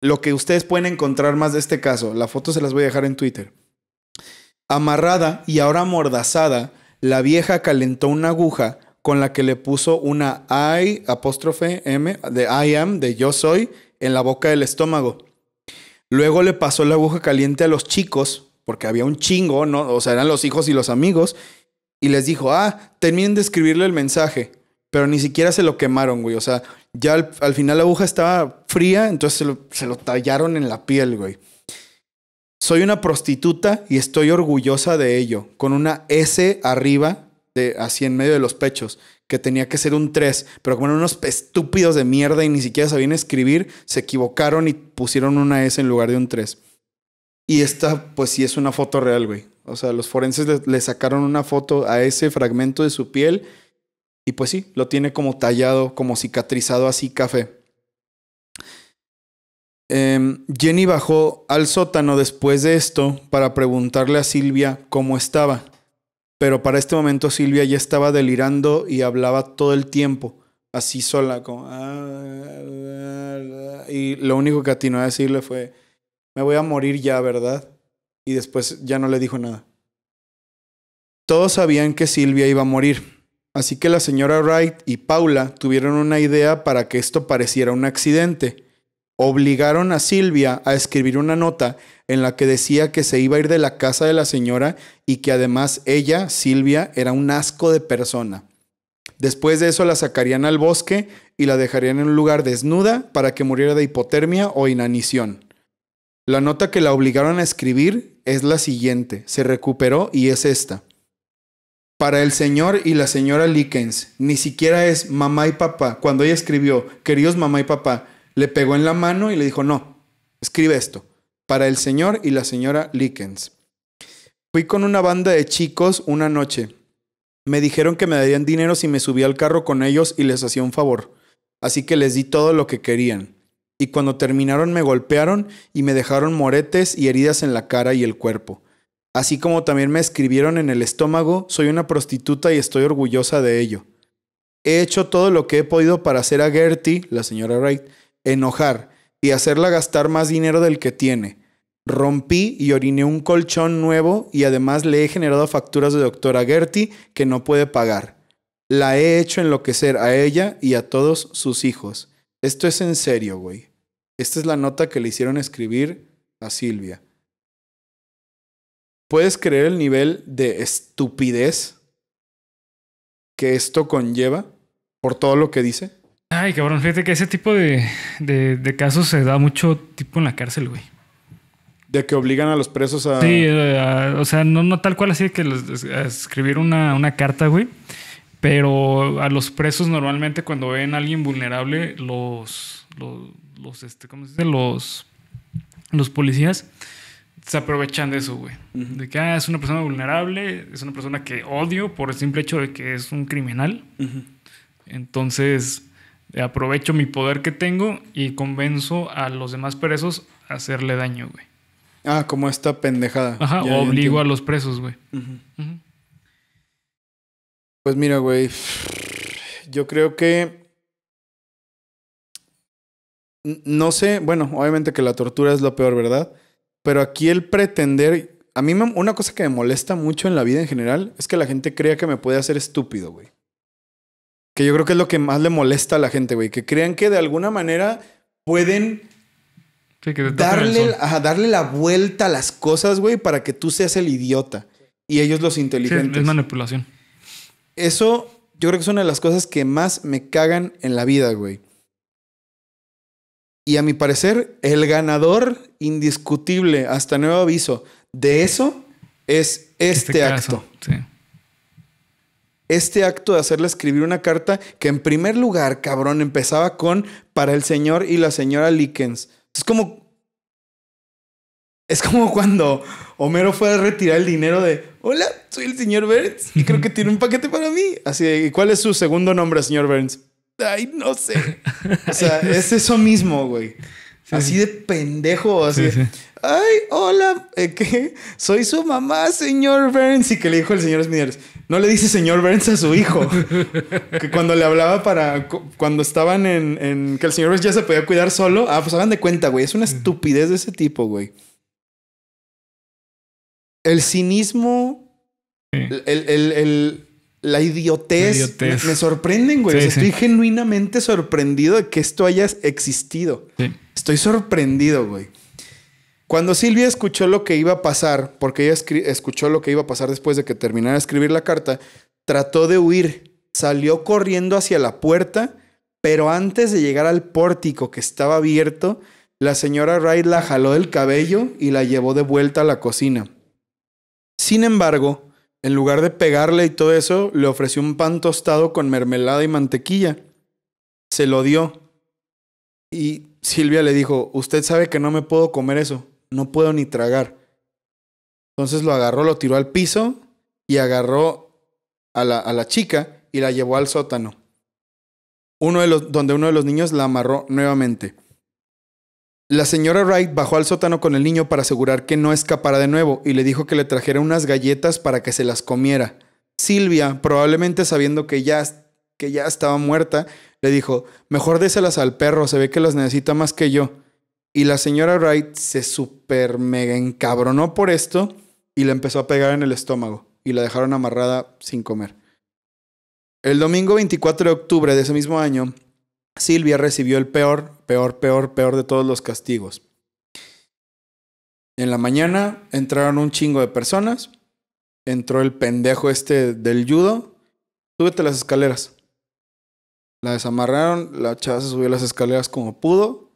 lo que ustedes pueden encontrar más de este caso. La foto se las voy a dejar en Twitter. Amarrada y ahora amordazada, la vieja calentó una aguja con la que le puso una I, apóstrofe M, de I am, de yo soy, en la boca del estómago. Luego le pasó la aguja caliente a los chicos, porque había un chingo, ¿no? O sea, eran los hijos y los amigos. Y les dijo, ah, terminen de escribirle el mensaje. Pero ni siquiera se lo quemaron, güey. O sea, ya al, al final la aguja estaba fría, entonces se lo, se lo tallaron en la piel, güey. Soy una prostituta y estoy orgullosa de ello. Con una S arriba, de, así en medio de los pechos, que tenía que ser un tres. Pero como eran unos estúpidos de mierda y ni siquiera sabían escribir, se equivocaron y pusieron una S en lugar de un tres. Y esta, pues sí, es una foto real, güey. O sea, los forenses le, le sacaron una foto a ese fragmento de su piel y pues sí, lo tiene como tallado, como cicatrizado así café. Eh, Jenny bajó al sótano después de esto para preguntarle a Sylvia cómo estaba. Pero para este momento Sylvia ya estaba delirando y hablaba todo el tiempo, así sola, como... Y lo único que atinó a decirle fue, me voy a morir ya, ¿verdad? Y después ya no le dijo nada. Todos sabían que Sylvia iba a morir, así que la señora Wright y Paula tuvieron una idea para que esto pareciera un accidente. Obligaron a Sylvia a escribir una nota en la que decía que se iba a ir de la casa de la señora y que además ella, Sylvia, era un asco de persona. Después de eso la sacarían al bosque y la dejarían en un lugar desnuda para que muriera de hipotermia o inanición. La nota que la obligaron a escribir es la siguiente, se recuperó y es esta. Para el señor y la señora Likens, ni siquiera es mamá y papá. Cuando ella escribió, queridos mamá y papá, le pegó en la mano y le dijo, no, escribe esto. Para el señor y la señora Likens. Fui con una banda de chicos una noche. Me dijeron que me darían dinero si me subía al carro con ellos y les hacía un favor. Así que les di todo lo que querían. Y cuando terminaron me golpearon y me dejaron moretes y heridas en la cara y el cuerpo. Así como también me escribieron en el estómago, soy una prostituta y estoy orgullosa de ello. He hecho todo lo que he podido para hacer a Gertie, la señora Wright, enojar y hacerla gastar más dinero del que tiene. Rompí y oriné un colchón nuevo y además le he generado facturas de doctora Gertie que no puede pagar. La he hecho enloquecer a ella y a todos sus hijos. Esto es en serio, güey. Esta es la nota que le hicieron escribir a Sylvia. ¿Puedes creer el nivel de estupidez que esto conlleva por todo lo que dice? Ay, cabrón, fíjate que ese tipo de, de, de casos se da mucho tipo en la cárcel, güey. De que obligan a los presos a... Sí, a, a, o sea, no, no tal cual así que los, a escribir una, una carta, güey. Pero a los presos normalmente cuando ven a alguien vulnerable, los... los, los este, ¿cómo se dice? Los, los policías se aprovechan de eso, güey. Uh-huh. De que ah, es una persona vulnerable, es una persona que odio por el simple hecho de que es un criminal. Uh-huh. Entonces... aprovecho mi poder que tengo y convenzo a los demás presos a hacerle daño, güey. Ah, como esta pendejada. Ajá, ya, obligo ya a los presos, güey. Uh-huh. Uh-huh. Pues mira, güey, yo creo que... no sé, bueno, obviamente que la tortura es lo peor, ¿verdad? Pero aquí el pretender... A mí me... una cosa que me molesta mucho en la vida en general es que la gente crea que me puede hacer estúpido, güey. Que yo creo que es lo que más le molesta a la gente, güey. Que crean que de alguna manera pueden sí, que darle, a darle la vuelta a las cosas, güey, para que tú seas el idiota. Y ellos los inteligentes. Sí, es manipulación. Eso yo creo que es una de las cosas que más me cagan en la vida, güey. Y a mi parecer, el ganador indiscutible, hasta nuevo aviso, de eso es este, este acto. Sí. Este acto de hacerle escribir una carta que en primer lugar, cabrón, empezaba con para el señor y la señora Likens. Es como... es como cuando Homero fue a retirar el dinero de hola, soy el señor Burns y creo que tiene un paquete para mí. Así de, ¿cuál es su segundo nombre, señor Burns? Ay, no sé. O sea, es eso mismo, güey. Sí. Así de pendejo, así. Sí, sí. Ay, hola, ¿qué? Soy su mamá, señor Burns. Y que le dijo el señor Smithers. No le dice señor Burns a su hijo. Que cuando le hablaba para... cuando estaban en, en... que el señor Burns ya se podía cuidar solo. Ah, pues hagan de cuenta, güey. Es una estupidez de ese tipo, güey. El cinismo... Sí. El, el, el, la idiotez... La idiotez. Me, me sorprenden, güey. Sí, o sea, sí. Estoy genuinamente sorprendido de que esto haya existido. Sí. Estoy sorprendido, güey. Cuando Sylvia escuchó lo que iba a pasar, porque ella escuchó lo que iba a pasar después de que terminara de escribir la carta, trató de huir, salió corriendo hacia la puerta, pero antes de llegar al pórtico que estaba abierto, la señora Wright la jaló del cabello y la llevó de vuelta a la cocina. Sin embargo, en lugar de pegarle y todo eso, le ofreció un pan tostado con mermelada y mantequilla. Se lo dio. Y Sylvia le dijo, usted sabe que no me puedo comer eso. No puedo ni tragar. Entonces lo agarró, lo tiró al piso y agarró a la, a la chica y la llevó al sótano. Uno de los, donde uno de los niños la amarró nuevamente. La señora Wright bajó al sótano con el niño para asegurar que no escapara de nuevo y le dijo que le trajera unas galletas para que se las comiera. Sylvia, probablemente sabiendo que ya, que ya estaba muerta, le dijo, mejor déselas al perro, se ve que las necesita más que yo. Y la señora Wright se super mega encabronó por esto y la empezó a pegar en el estómago y la dejaron amarrada sin comer. El domingo veinticuatro de octubre de ese mismo año, Sylvia recibió el peor, peor, peor, peor de todos los castigos. En la mañana entraron un chingo de personas. Entró el pendejo este del judo. Súbete las escaleras. La desamarraron, la chava se subió las escaleras como pudo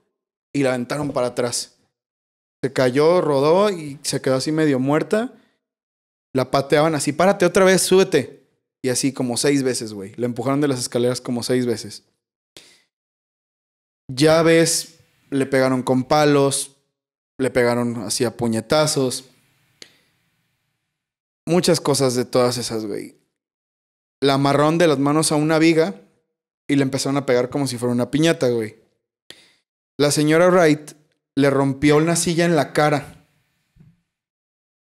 y la aventaron para atrás. Se cayó, rodó y se quedó así medio muerta. La pateaban así, párate otra vez, súbete. Y así como seis veces, güey. La empujaron de las escaleras como seis veces. Ya ves, le pegaron con palos, le pegaron así a puñetazos. Muchas cosas de todas esas, güey. La amarraron de las manos a una viga y le empezaron a pegar como si fuera una piñata, güey. La señora Wright le rompió una silla en la cara.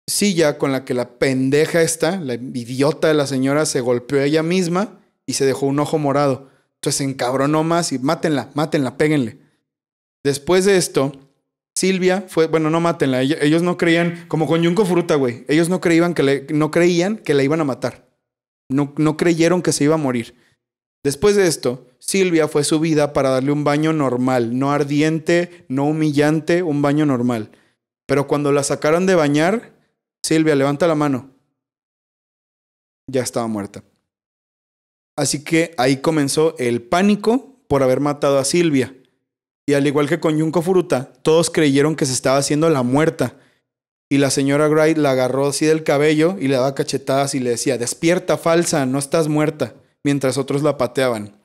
Silla con la que la pendeja esta, la idiota de la señora, se golpeó ella misma y se dejó un ojo morado. Entonces se encabronó más y mátenla, mátenla, péguenle. Después de esto, Sylvia fue, bueno, no mátenla. Ellos no creían, como con Junko Furuta, güey. Ellos no creían que le, no creían que la iban a matar. No, no creyeron que se iba a morir. Después de esto, Sylvia fue subida para darle un baño normal. No ardiente, no humillante, un baño normal. Pero cuando la sacaron de bañar, Sylvia, levanta la mano. Ya estaba muerta. Así que ahí comenzó el pánico por haber matado a Sylvia. Y al igual que con Junko Furuta, todos creyeron que se estaba haciendo la muerta. Y la señora Wright la agarró así del cabello y le daba cachetadas y le decía, despierta falsa, no estás muerta, mientras otros la pateaban.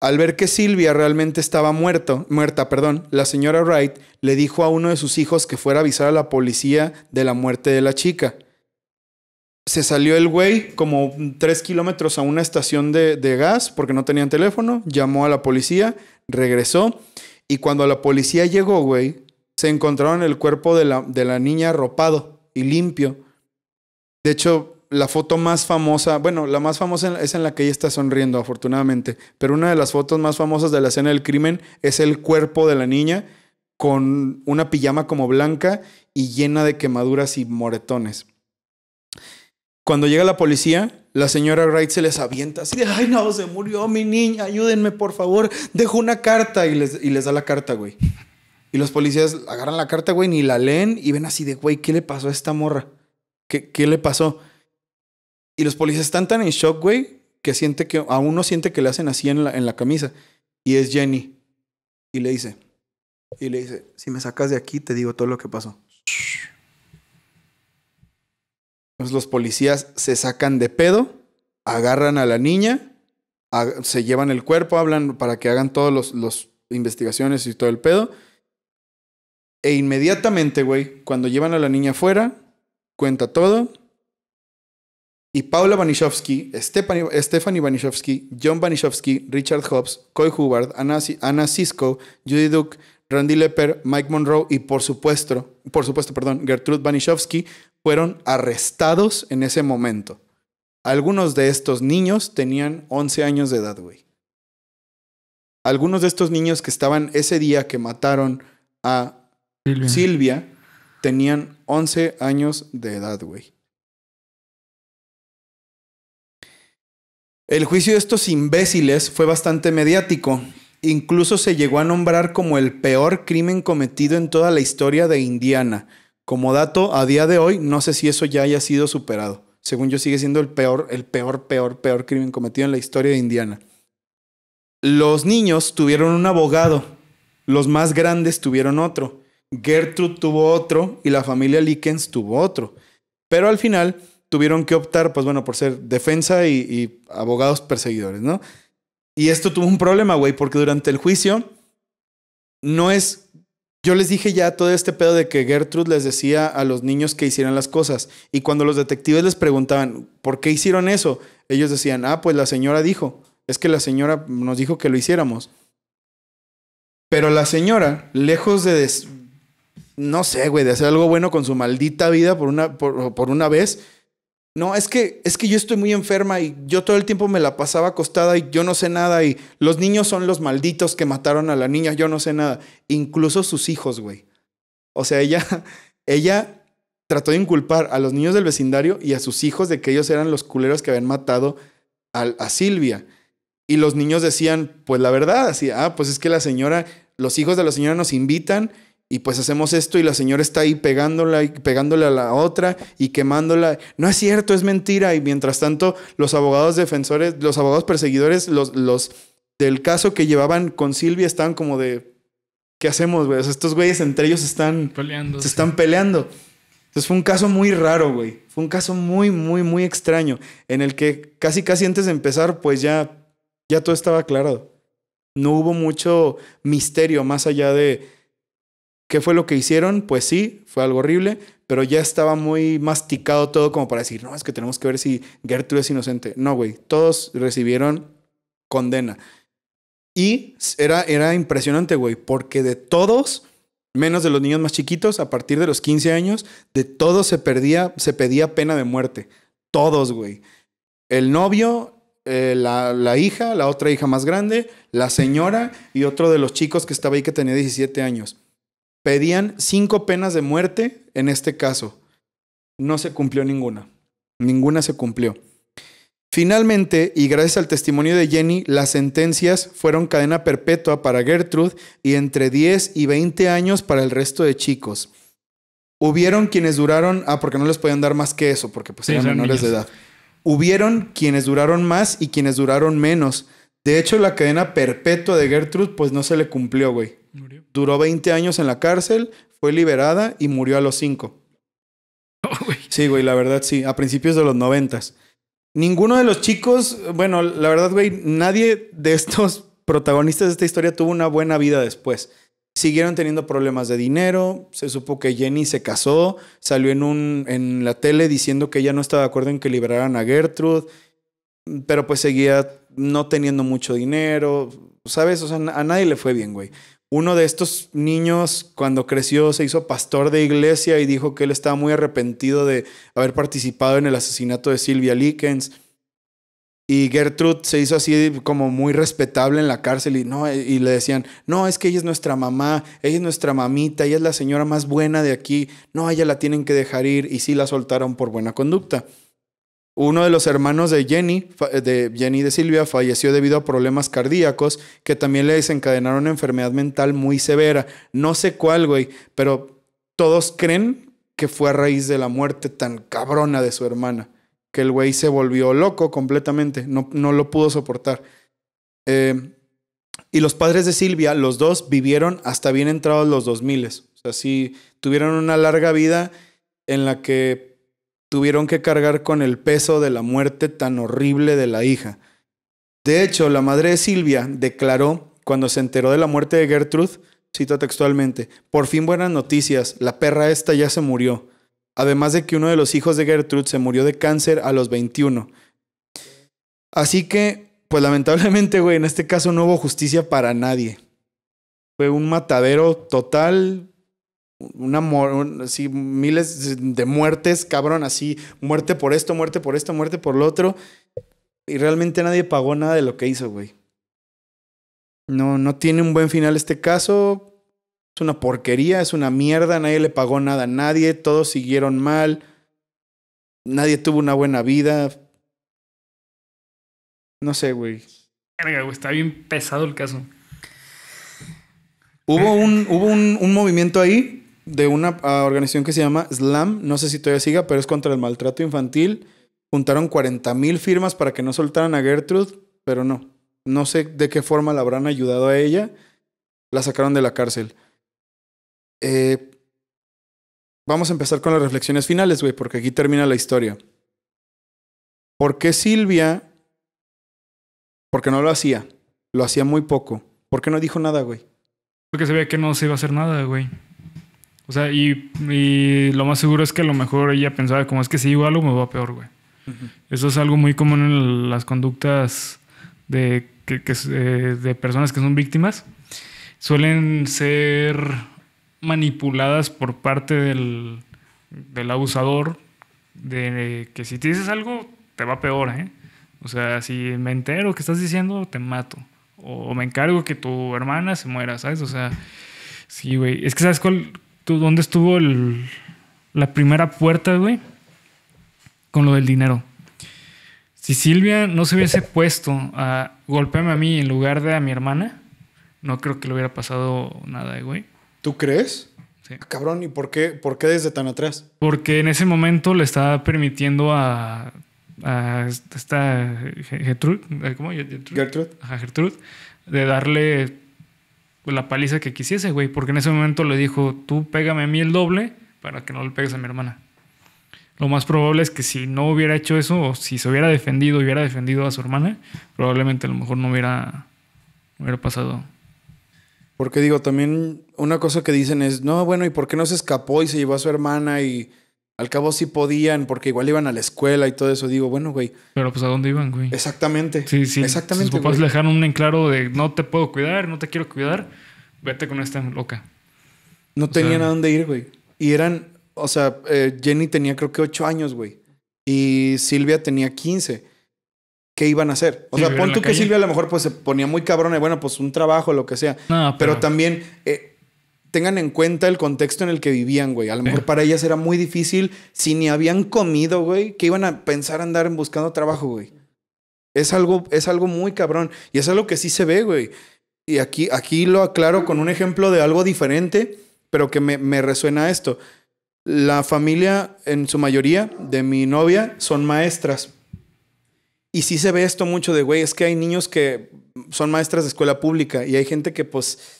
Al ver que Sylvia realmente estaba muerto, muerta, perdón, la señora Wright le dijo a uno de sus hijos que fuera a avisar a la policía de la muerte de la chica. Se salió el güey como tres kilómetros a una estación de, de gas porque no tenían teléfono. Llamó a la policía, regresó. Y cuando la policía llegó, güey, se encontraron el cuerpo de la, de la niña arropado y limpio. De hecho, la foto más famosa, bueno, la más famosa es en la que ella está sonriendo, afortunadamente. Pero una de las fotos más famosas de la escena del crimen es el cuerpo de la niña con una pijama como blanca y llena de quemaduras y moretones. Cuando llega la policía, la señora Wright se les avienta así de, ay no, se murió mi niña, ayúdenme por favor, dejo una carta y les, y les da la carta, güey. Y los policías agarran la carta, güey, ni la leen y ven así de, güey, ¿qué le pasó a esta morra? ¿Qué, qué le pasó? Y los policías están tan en shock, güey, que, siente que a uno siente que le hacen así en la, en la camisa. Y es Jenny. Y le dice, y le dice, si me sacas de aquí te digo todo lo que pasó. Los policías se sacan de pedo, agarran a la niña, ag se llevan el cuerpo, hablan para que hagan todas las los investigaciones y todo el pedo. E inmediatamente, güey, cuando llevan a la niña afuera, cuenta todo. Y Paula Baniszewski, Stephanie, Stephanie Baniszewski, John Baniszewski, Richard Hobbs, Coy Hubbard, Anna, Anna Sisko, Jody Duke, Randy Lepper, Mike Monroe y por supuesto, por supuesto, perdón, Gertrude Baniszewski fueron arrestados en ese momento. Algunos de estos niños tenían once años de edad, güey. Algunos de estos niños que estaban ese día que mataron a Sylvia, Sylvia tenían once años de edad, güey. El juicio de estos imbéciles fue bastante mediático. Incluso se llegó a nombrar como el peor crimen cometido en toda la historia de Indiana. Como dato, a día de hoy, no sé si eso ya haya sido superado. Según yo, sigue siendo el peor, el peor, peor, peor crimen cometido en la historia de Indiana. Los niños tuvieron un abogado. Los más grandes tuvieron otro. Gertrude tuvo otro y la familia Likens tuvo otro. Pero al final tuvieron que optar, pues bueno, por ser defensa y, y abogados perseguidores, ¿no? Y esto tuvo un problema, güey, porque durante el juicio no es... Yo les dije ya todo este pedo de que Gertrude les decía a los niños que hicieran las cosas. Y cuando los detectives les preguntaban, ¿por qué hicieron eso? Ellos decían, ah, pues la señora dijo. Es que la señora nos dijo que lo hiciéramos. Pero la señora, lejos de... Des... No sé, güey, de hacer algo bueno con su maldita vida por una, por, por una vez. No, es que, es que yo estoy muy enferma y yo todo el tiempo me la pasaba acostada y yo no sé nada. Y los niños son los malditos que mataron a la niña, yo no sé nada. Incluso sus hijos, güey. O sea, ella, ella trató de inculpar a los niños del vecindario y a sus hijos de que ellos eran los culeros que habían matado a, a Sylvia. Y los niños decían, pues la verdad, así, ah, pues es que la señora, los hijos de la señora nos invitan y pues hacemos esto y la señora está ahí pegándola y pegándole a la otra y quemándola. No es cierto, es mentira. Y mientras tanto, los abogados defensores, los abogados perseguidores, los, los del caso que llevaban con Sylvia estaban como de, ¿qué hacemos, güey? O sea, estos güeyes entre ellos están peleando, se están peleando. Entonces fue un caso muy raro, güey. Fue un caso muy, muy, muy extraño en el que casi, casi antes de empezar, pues ya... Ya todo estaba aclarado. No hubo mucho misterio más allá de qué fue lo que hicieron. Pues sí, fue algo horrible, pero ya estaba muy masticado todo como para decir, no, es que tenemos que ver si Gertrude es inocente. No, güey, todos recibieron condena. Y era, era impresionante, güey, porque de todos, menos de los niños más chiquitos, a partir de los quince años, de todos se, perdía, se pedía pena de muerte. Todos, güey. El novio... Eh, la, la hija, la otra hija más grande, la señora y otro de los chicos que estaba ahí que tenía diecisiete años. Pedían cinco penas de muerte en este caso. No se cumplió ninguna. Ninguna se cumplió. Finalmente, y gracias al testimonio de Jenny, las sentencias fueron cadena perpetua para Gertrude y entre diez y veinte años para el resto de chicos. Hubieron quienes duraron... Ah, porque no les podían dar más que eso, porque pues sí, eran menores de edad. Hubieron quienes duraron más y quienes duraron menos. De hecho, la cadena perpetua de Gertrude pues no se le cumplió, güey. Murió. Duró veinte años en la cárcel, fue liberada y murió a los cinco. Oh, güey. Sí, güey, la verdad sí. A principios de los noventas. Ninguno de los chicos... Bueno, la verdad, güey, nadie de estos protagonistas de esta historia tuvo una buena vida después. Siguieron teniendo problemas de dinero. Se supo que Jenny se casó. Salió en, un, en la tele diciendo que ella no estaba de acuerdo en que liberaran a Gertrude. Pero pues seguía no teniendo mucho dinero. ¿Sabes? O sea, a nadie le fue bien, güey. Uno de estos niños, cuando creció, se hizo pastor de iglesia y dijo que él estaba muy arrepentido de haber participado en el asesinato de Sylvia Likens. Y Gertrude se hizo así como muy respetable en la cárcel y, no, y le decían, no, es que ella es nuestra mamá, ella es nuestra mamita, ella es la señora más buena de aquí, no, ella la tienen que dejar ir y sí la soltaron por buena conducta. Uno de los hermanos de Jenny, de Jenny de Sylvia, falleció debido a problemas cardíacos que también le desencadenaron una enfermedad mental muy severa. No sé cuál, güey, pero todos creen que fue a raíz de la muerte tan cabrona de su hermana. Que el güey se volvió loco completamente. No, no lo pudo soportar. Eh, y los padres de Sylvia, los dos, vivieron hasta bien entrados los dos mil. O sea, sí tuvieron una larga vida en la que tuvieron que cargar con el peso de la muerte tan horrible de la hija. De hecho, la madre de Sylvia declaró, cuando se enteró de la muerte de Gertrude, cito textualmente, por fin buenas noticias, la perra esta ya se murió. Además de que uno de los hijos de Gertrude se murió de cáncer a los veintiuno. Así que, pues lamentablemente, güey, en este caso no hubo justicia para nadie. Fue un matadero total, una un, así, miles de muertes, cabrón, así, muerte por esto, muerte por esto, muerte por lo otro. Y realmente nadie pagó nada de lo que hizo, güey. No, no tiene un buen final este caso. Es una porquería, es una mierda, nadie le pagó nada a nadie, todos siguieron mal, nadie tuvo una buena vida. No sé, güey. Está bien pesado el caso. Hubo un, hubo un, un movimiento ahí de una uh, organización que se llama SLAM, no sé si todavía siga, pero es contra el maltrato infantil. Juntaron cuarenta mil firmas para que no soltaran a Gertrude, pero no. No sé de qué forma la habrán ayudado a ella. La sacaron de la cárcel. Eh, vamos a empezar con las reflexiones finales, güey, porque aquí termina la historia. ¿Por qué Sylvia? Porque no lo hacía. Lo hacía muy poco. ¿Por qué no dijo nada, güey? Porque se veía que no se iba a hacer nada, güey. O sea, y, y lo más seguro es que a lo mejor ella pensaba, como es que si digo algo me va peor, güey. Uh-huh. Eso es algo muy común en las conductas de, que, que, eh, de personas que son víctimas. suelen ser manipuladas por parte del, del abusador, de que si te dices algo te va peor, ¿eh? O sea, si me entero que estás diciendo, te mato. O me encargo que tu hermana se muera, ¿sabes? O sea, sí, güey. Es que ¿sabes cuál? Tú, ¿dónde estuvo el, la primera puerta, güey? Con lo del dinero. Si Silvia no se hubiese puesto a golpearme a mí en lugar de a mi hermana, no creo que le hubiera pasado nada, güey. ¿Tú crees? Sí. Ah, cabrón, ¿y por qué, por qué desde tan atrás? Porque en ese momento le estaba permitiendo a... a esta Gertrude, ¿cómo? Gertrude. Gertrude. Ajá, Gertrude, de darle la paliza que quisiese, güey, porque en ese momento le dijo, tú pégame a mí el doble para que no le pegues a mi hermana. Lo más probable es que si no hubiera hecho eso, o si se hubiera defendido, hubiera defendido a su hermana, probablemente a lo mejor no hubiera, no hubiera pasado. Porque digo, también una cosa que dicen es, no, bueno, ¿y por qué no se escapó y se llevó a su hermana y... Al cabo sí podían, porque igual iban a la escuela y todo eso. Digo, bueno, güey. Pero pues, ¿a dónde iban, güey? Exactamente. Sí, sí. Exactamente, sus papás güey. Le dejaron un en claro de no te puedo cuidar, no te quiero cuidar. Vete con esta loca. No o tenían sea... a dónde ir, güey. Y eran... O sea, eh, Jenny tenía creo que ocho años, güey. Y Silvia tenía quince. ¿Qué iban a hacer? O sí, sea, pon tú que calle. Silvia a lo mejor pues se ponía muy cabrona. Y bueno, pues un trabajo, lo que sea. No, pero... pero también... Eh, tengan en cuenta el contexto en el que vivían, güey. A lo mejor para ellas era muy difícil. Si ni habían comido, güey, que iban a pensar andar buscando trabajo, güey. Es algo, es algo muy cabrón. Y es algo que sí se ve, güey. Y aquí, aquí lo aclaro con un ejemplo de algo diferente, pero que me, me resuena esto. La familia, en su mayoría, de mi novia, son maestras. Y sí se ve esto mucho de, güey, es que hay niños que son maestras de escuela pública y hay gente que, pues...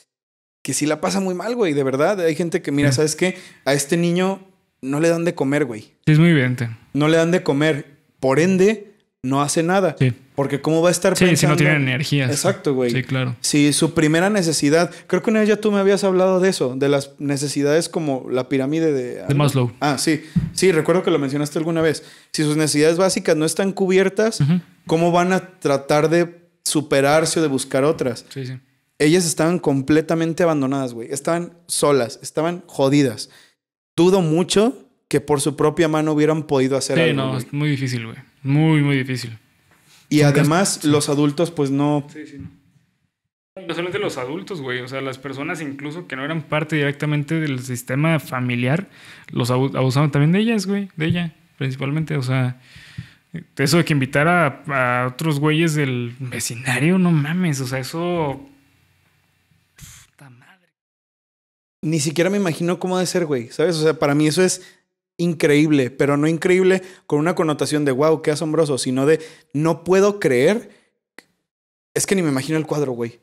que sí la pasa muy mal, güey, de verdad. Hay gente que, mira, sí. ¿Sabes qué? A este niño no le dan de comer, güey. Es muy evidente. No le dan de comer. Por ende, no hace nada. Sí. Porque cómo va a estar sí, pensando... Sí, si no tiene energía. Exacto, güey. Sí, claro. Si su primera necesidad... Creo que una vez ya tú me habías hablado de eso. De las necesidades como la pirámide de... De Maslow. Ah, sí. Sí, recuerdo que lo mencionaste alguna vez. Si sus necesidades básicas no están cubiertas, uh-huh. ¿Cómo van a tratar de superarse o de buscar otras? Sí, sí. Ellas estaban completamente abandonadas, güey. Estaban solas, estaban jodidas. Dudo mucho que por su propia mano hubieran podido hacer sí, algo. Sí, no, wey. Es muy difícil, güey. Muy, muy difícil. Y Nunca además es... los adultos, pues no... Sí, sí. No solamente los adultos, güey. O sea, las personas incluso que no eran parte directamente del sistema familiar, los abusaban también de ellas, güey. De ella, principalmente. O sea... Eso de que invitar a, a otros güeyes del vecindario, no mames. O sea, eso... Ni siquiera me imagino cómo ha de ser, güey, ¿sabes? O sea, para mí eso es increíble, pero no increíble con una connotación de wow, qué asombroso, sino de no puedo creer. Es que ni me imagino el cuadro, güey.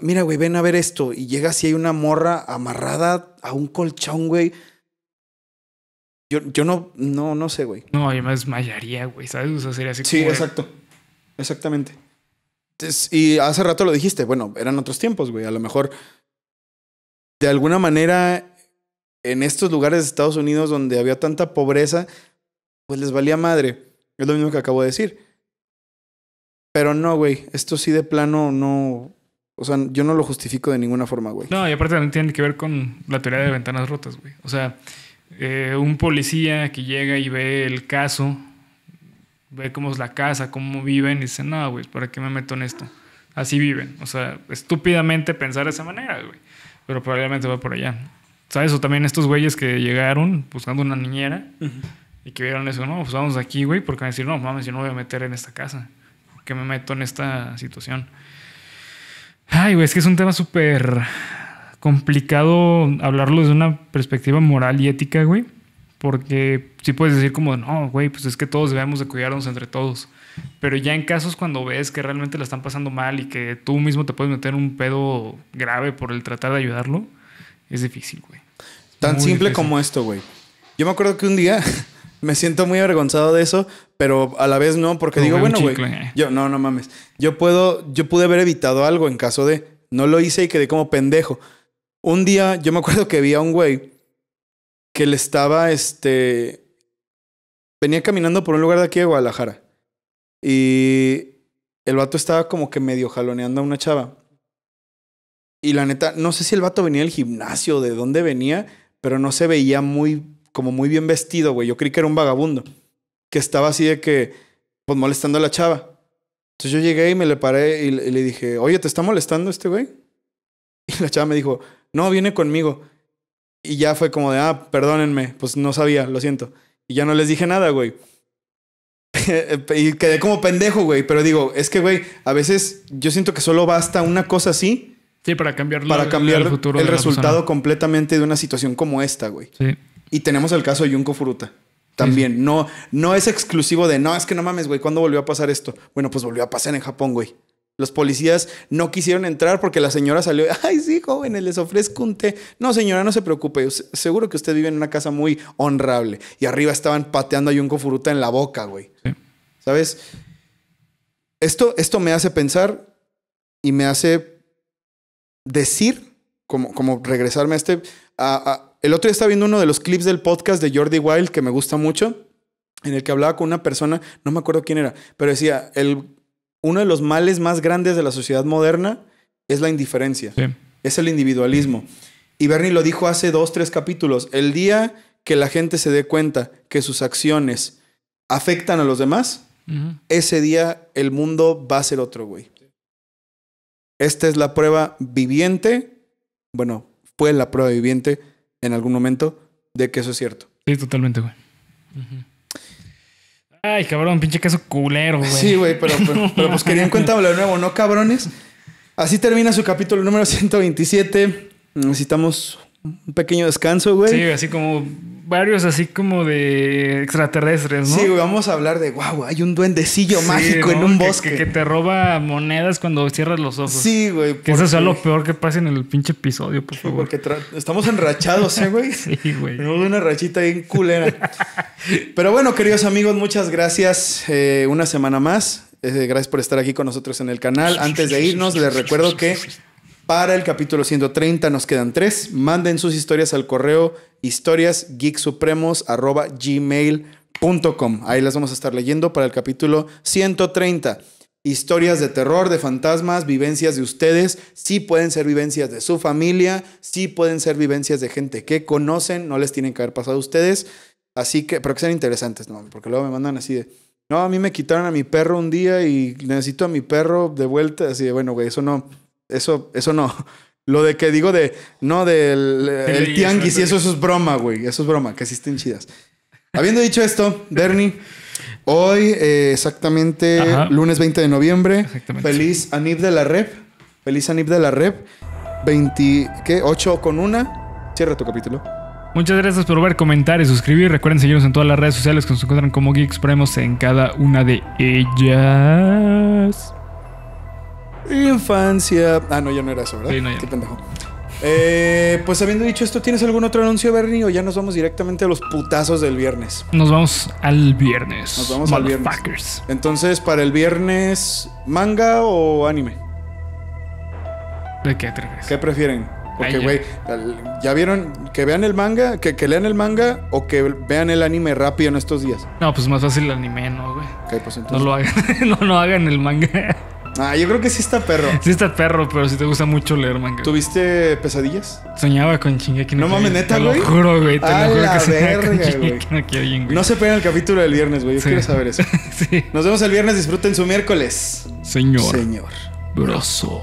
Mira, güey, ven a ver esto. Y llega si hay una morra amarrada a un colchón, güey. Yo, yo no, no, no sé, güey. No, yo me desmayaría, güey, ¿sabes? O sea, sería así. Sí, como exacto. De... Exactamente. Y hace rato lo dijiste. Bueno, eran otros tiempos, güey. A lo mejor... De alguna manera, en estos lugares de Estados Unidos donde había tanta pobreza, pues les valía madre. Es lo mismo que acabo de decir. Pero no, güey. Esto sí de plano no... O sea, yo no lo justifico de ninguna forma, güey. No, y aparte también tiene que ver con la teoría de ventanas rotas, güey. O sea, eh, un policía que llega y ve el caso, ve cómo es la casa, cómo viven, y dice, no, güey, ¿para qué me meto en esto? Así viven. O sea, estúpidamente pensar de esa manera, güey. Pero probablemente va por allá. ¿Sabes? O también estos güeyes que llegaron buscando una niñera uh-huh. y que vieron eso, no, pues vamos aquí, güey, porque van a decir, no, mames, yo no me voy a meter en esta casa. ¿Por qué me meto en esta situación? Ay, güey, es que es un tema súper complicado hablarlo desde una perspectiva moral y ética, güey. Porque sí puedes decir como, no, güey, pues es que todos debemos de cuidarnos entre todos. Pero ya en casos cuando ves que realmente la están pasando mal y que tú mismo te puedes meter en un pedo grave por el tratar de ayudarlo, es difícil, güey. Tan simple como esto, güey. Yo me acuerdo que un día me siento muy avergonzado de eso, pero a la vez no, porque digo, bueno, güey, yo no, no mames. Yo puedo, yo pude haber evitado algo en caso de, no lo hice y quedé como pendejo. Un día yo me acuerdo que vi a un güey que le estaba, este, venía caminando por un lugar de aquí de Guadalajara. Y el vato estaba como que medio jaloneando a una chava. Y la neta, no sé si el vato venía del gimnasio, de dónde venía, pero no se veía muy, como muy bien vestido, güey. Yo creí que era un vagabundo, que estaba así de que, pues molestando a la chava. Entonces yo llegué y me le paré y le, y le dije, oye, ¿te está molestando este güey? Y la chava me dijo, no, viene conmigo. Y ya fue como de, ah, perdónenme, pues no sabía, lo siento. Y ya no les dije nada, güey. Y quedé como pendejo, güey. Pero digo, es que, güey, a veces yo siento que solo basta una cosa así. Sí, para cambiar, para cambiar el, futuro el resultado persona. completamente de una situación como esta, güey. Sí. Y tenemos el caso de Junko Furuta. También. Sí, sí. No, no es exclusivo de, no, es que no mames, güey, ¿cuándo volvió a pasar esto? Bueno, pues volvió a pasar en Japón, güey. Los policías no quisieron entrar porque la señora salió. Ay, sí, jóvenes, les ofrezco un té. No, señora, no se preocupe. Seguro que usted vive en una casa muy honrable. Y arriba estaban pateando a Junko Furuta en la boca, güey. Sí. ¿Sabes? Esto, esto me hace pensar y me hace decir, como, como regresarme a este... A, a, el otro día estaba viendo uno de los clips del podcast de Jordi Wild que me gusta mucho, en el que hablaba con una persona, no me acuerdo quién era, pero decía... el Uno de los males más grandes de la sociedad moderna es la indiferencia. Sí. Es el individualismo. Y Berny lo dijo hace dos, tres capítulos. El día que la gente se dé cuenta que sus acciones afectan a los demás, uh-huh. ese día el mundo va a ser otro, güey. Sí. Esta es la prueba viviente. Bueno, fue la prueba viviente en algún momento de que eso es cierto. Sí, totalmente, güey. Uh-huh. Ay, cabrón, pinche caso culero, güey. Sí, güey, pero, pero, pero pues querían Cuéntamelo de Nuevo, ¿no, cabrones? Así termina su capítulo número ciento veintisiete. Necesitamos un pequeño descanso, güey. Sí, así como varios así como de extraterrestres, ¿no? Sí, güey, vamos a hablar de, wow, hay un duendecillo sí, mágico ¿no? en un que, bosque. Que, que te roba monedas cuando cierras los ojos. Sí, güey. Que eso sea lo peor que pase en el pinche episodio, por favor. Sí, porque estamos enrachados, ¿eh, güey? Sí, güey. Tenemos una rachita bien culera. Pero bueno, queridos amigos, muchas gracias. Eh, una semana más. Eh, gracias por estar aquí con nosotros en el canal. Antes de irnos, les recuerdo que... para el capítulo ciento treinta nos quedan tres. Manden sus historias al correo historias geeks supremos arroba gmail punto com. Ahí las vamos a estar leyendo para el capítulo ciento treinta. Historias de terror, de fantasmas, vivencias de ustedes. Sí pueden ser vivencias de su familia. Sí pueden ser vivencias de gente que conocen. No les tienen que haber pasado a ustedes. Así que, pero que sean interesantes, ¿no? Porque luego me mandan así de... no, a mí me quitaron a mi perro un día y necesito a mi perro de vuelta. Así de, bueno, güey, eso no... Eso, eso no. Lo de que digo de... No, del el sí, tianguis. Y eso, eso es broma, güey. Eso es broma. Que existen chidas. Habiendo dicho esto, Berny, hoy eh, exactamente Ajá. lunes veinte de noviembre. Feliz Anib de la Rep. Feliz Anib de la Rep. veintiocho con una. Cierra tu capítulo. Muchas gracias por ver, comentar y suscribir. Recuerden seguirnos en todas las redes sociales que nos encuentran como Geeks Supremos en cada una de ellas. Infancia. Ah, no, ya no era eso, ¿verdad? Sí, no, ya. Qué pendejo. Eh, pues habiendo dicho esto, ¿tienes algún otro anuncio, Berny? O ya nos vamos directamente a los putazos del viernes. Nos vamos al viernes. Nos vamos al viernes. Entonces, para el viernes, ¿manga o anime? ¿De qué atreves? ¿Qué prefieren? Porque, güey, ya vieron que vean el manga, que, que lean el manga o que vean el anime rápido en estos días. No, pues más fácil el anime, ¿no, güey? Okay, pues entonces... No lo hagan, no lo hagan el manga. Ah, yo creo que sí está perro. Sí está perro, pero sí te gusta mucho leer manga. ¿Tuviste pesadillas? Soñaba con Shingeki no Kyojin. No mames, neta, güey. Te lo juro, güey. Te lo juro que soñaba con Shingeki no Kyojin, güey. No se pierdan el capítulo del viernes, güey. Yo quiero saber eso. Sí. Nos vemos el viernes. Disfruten su miércoles. Señor. Señor. Brazo.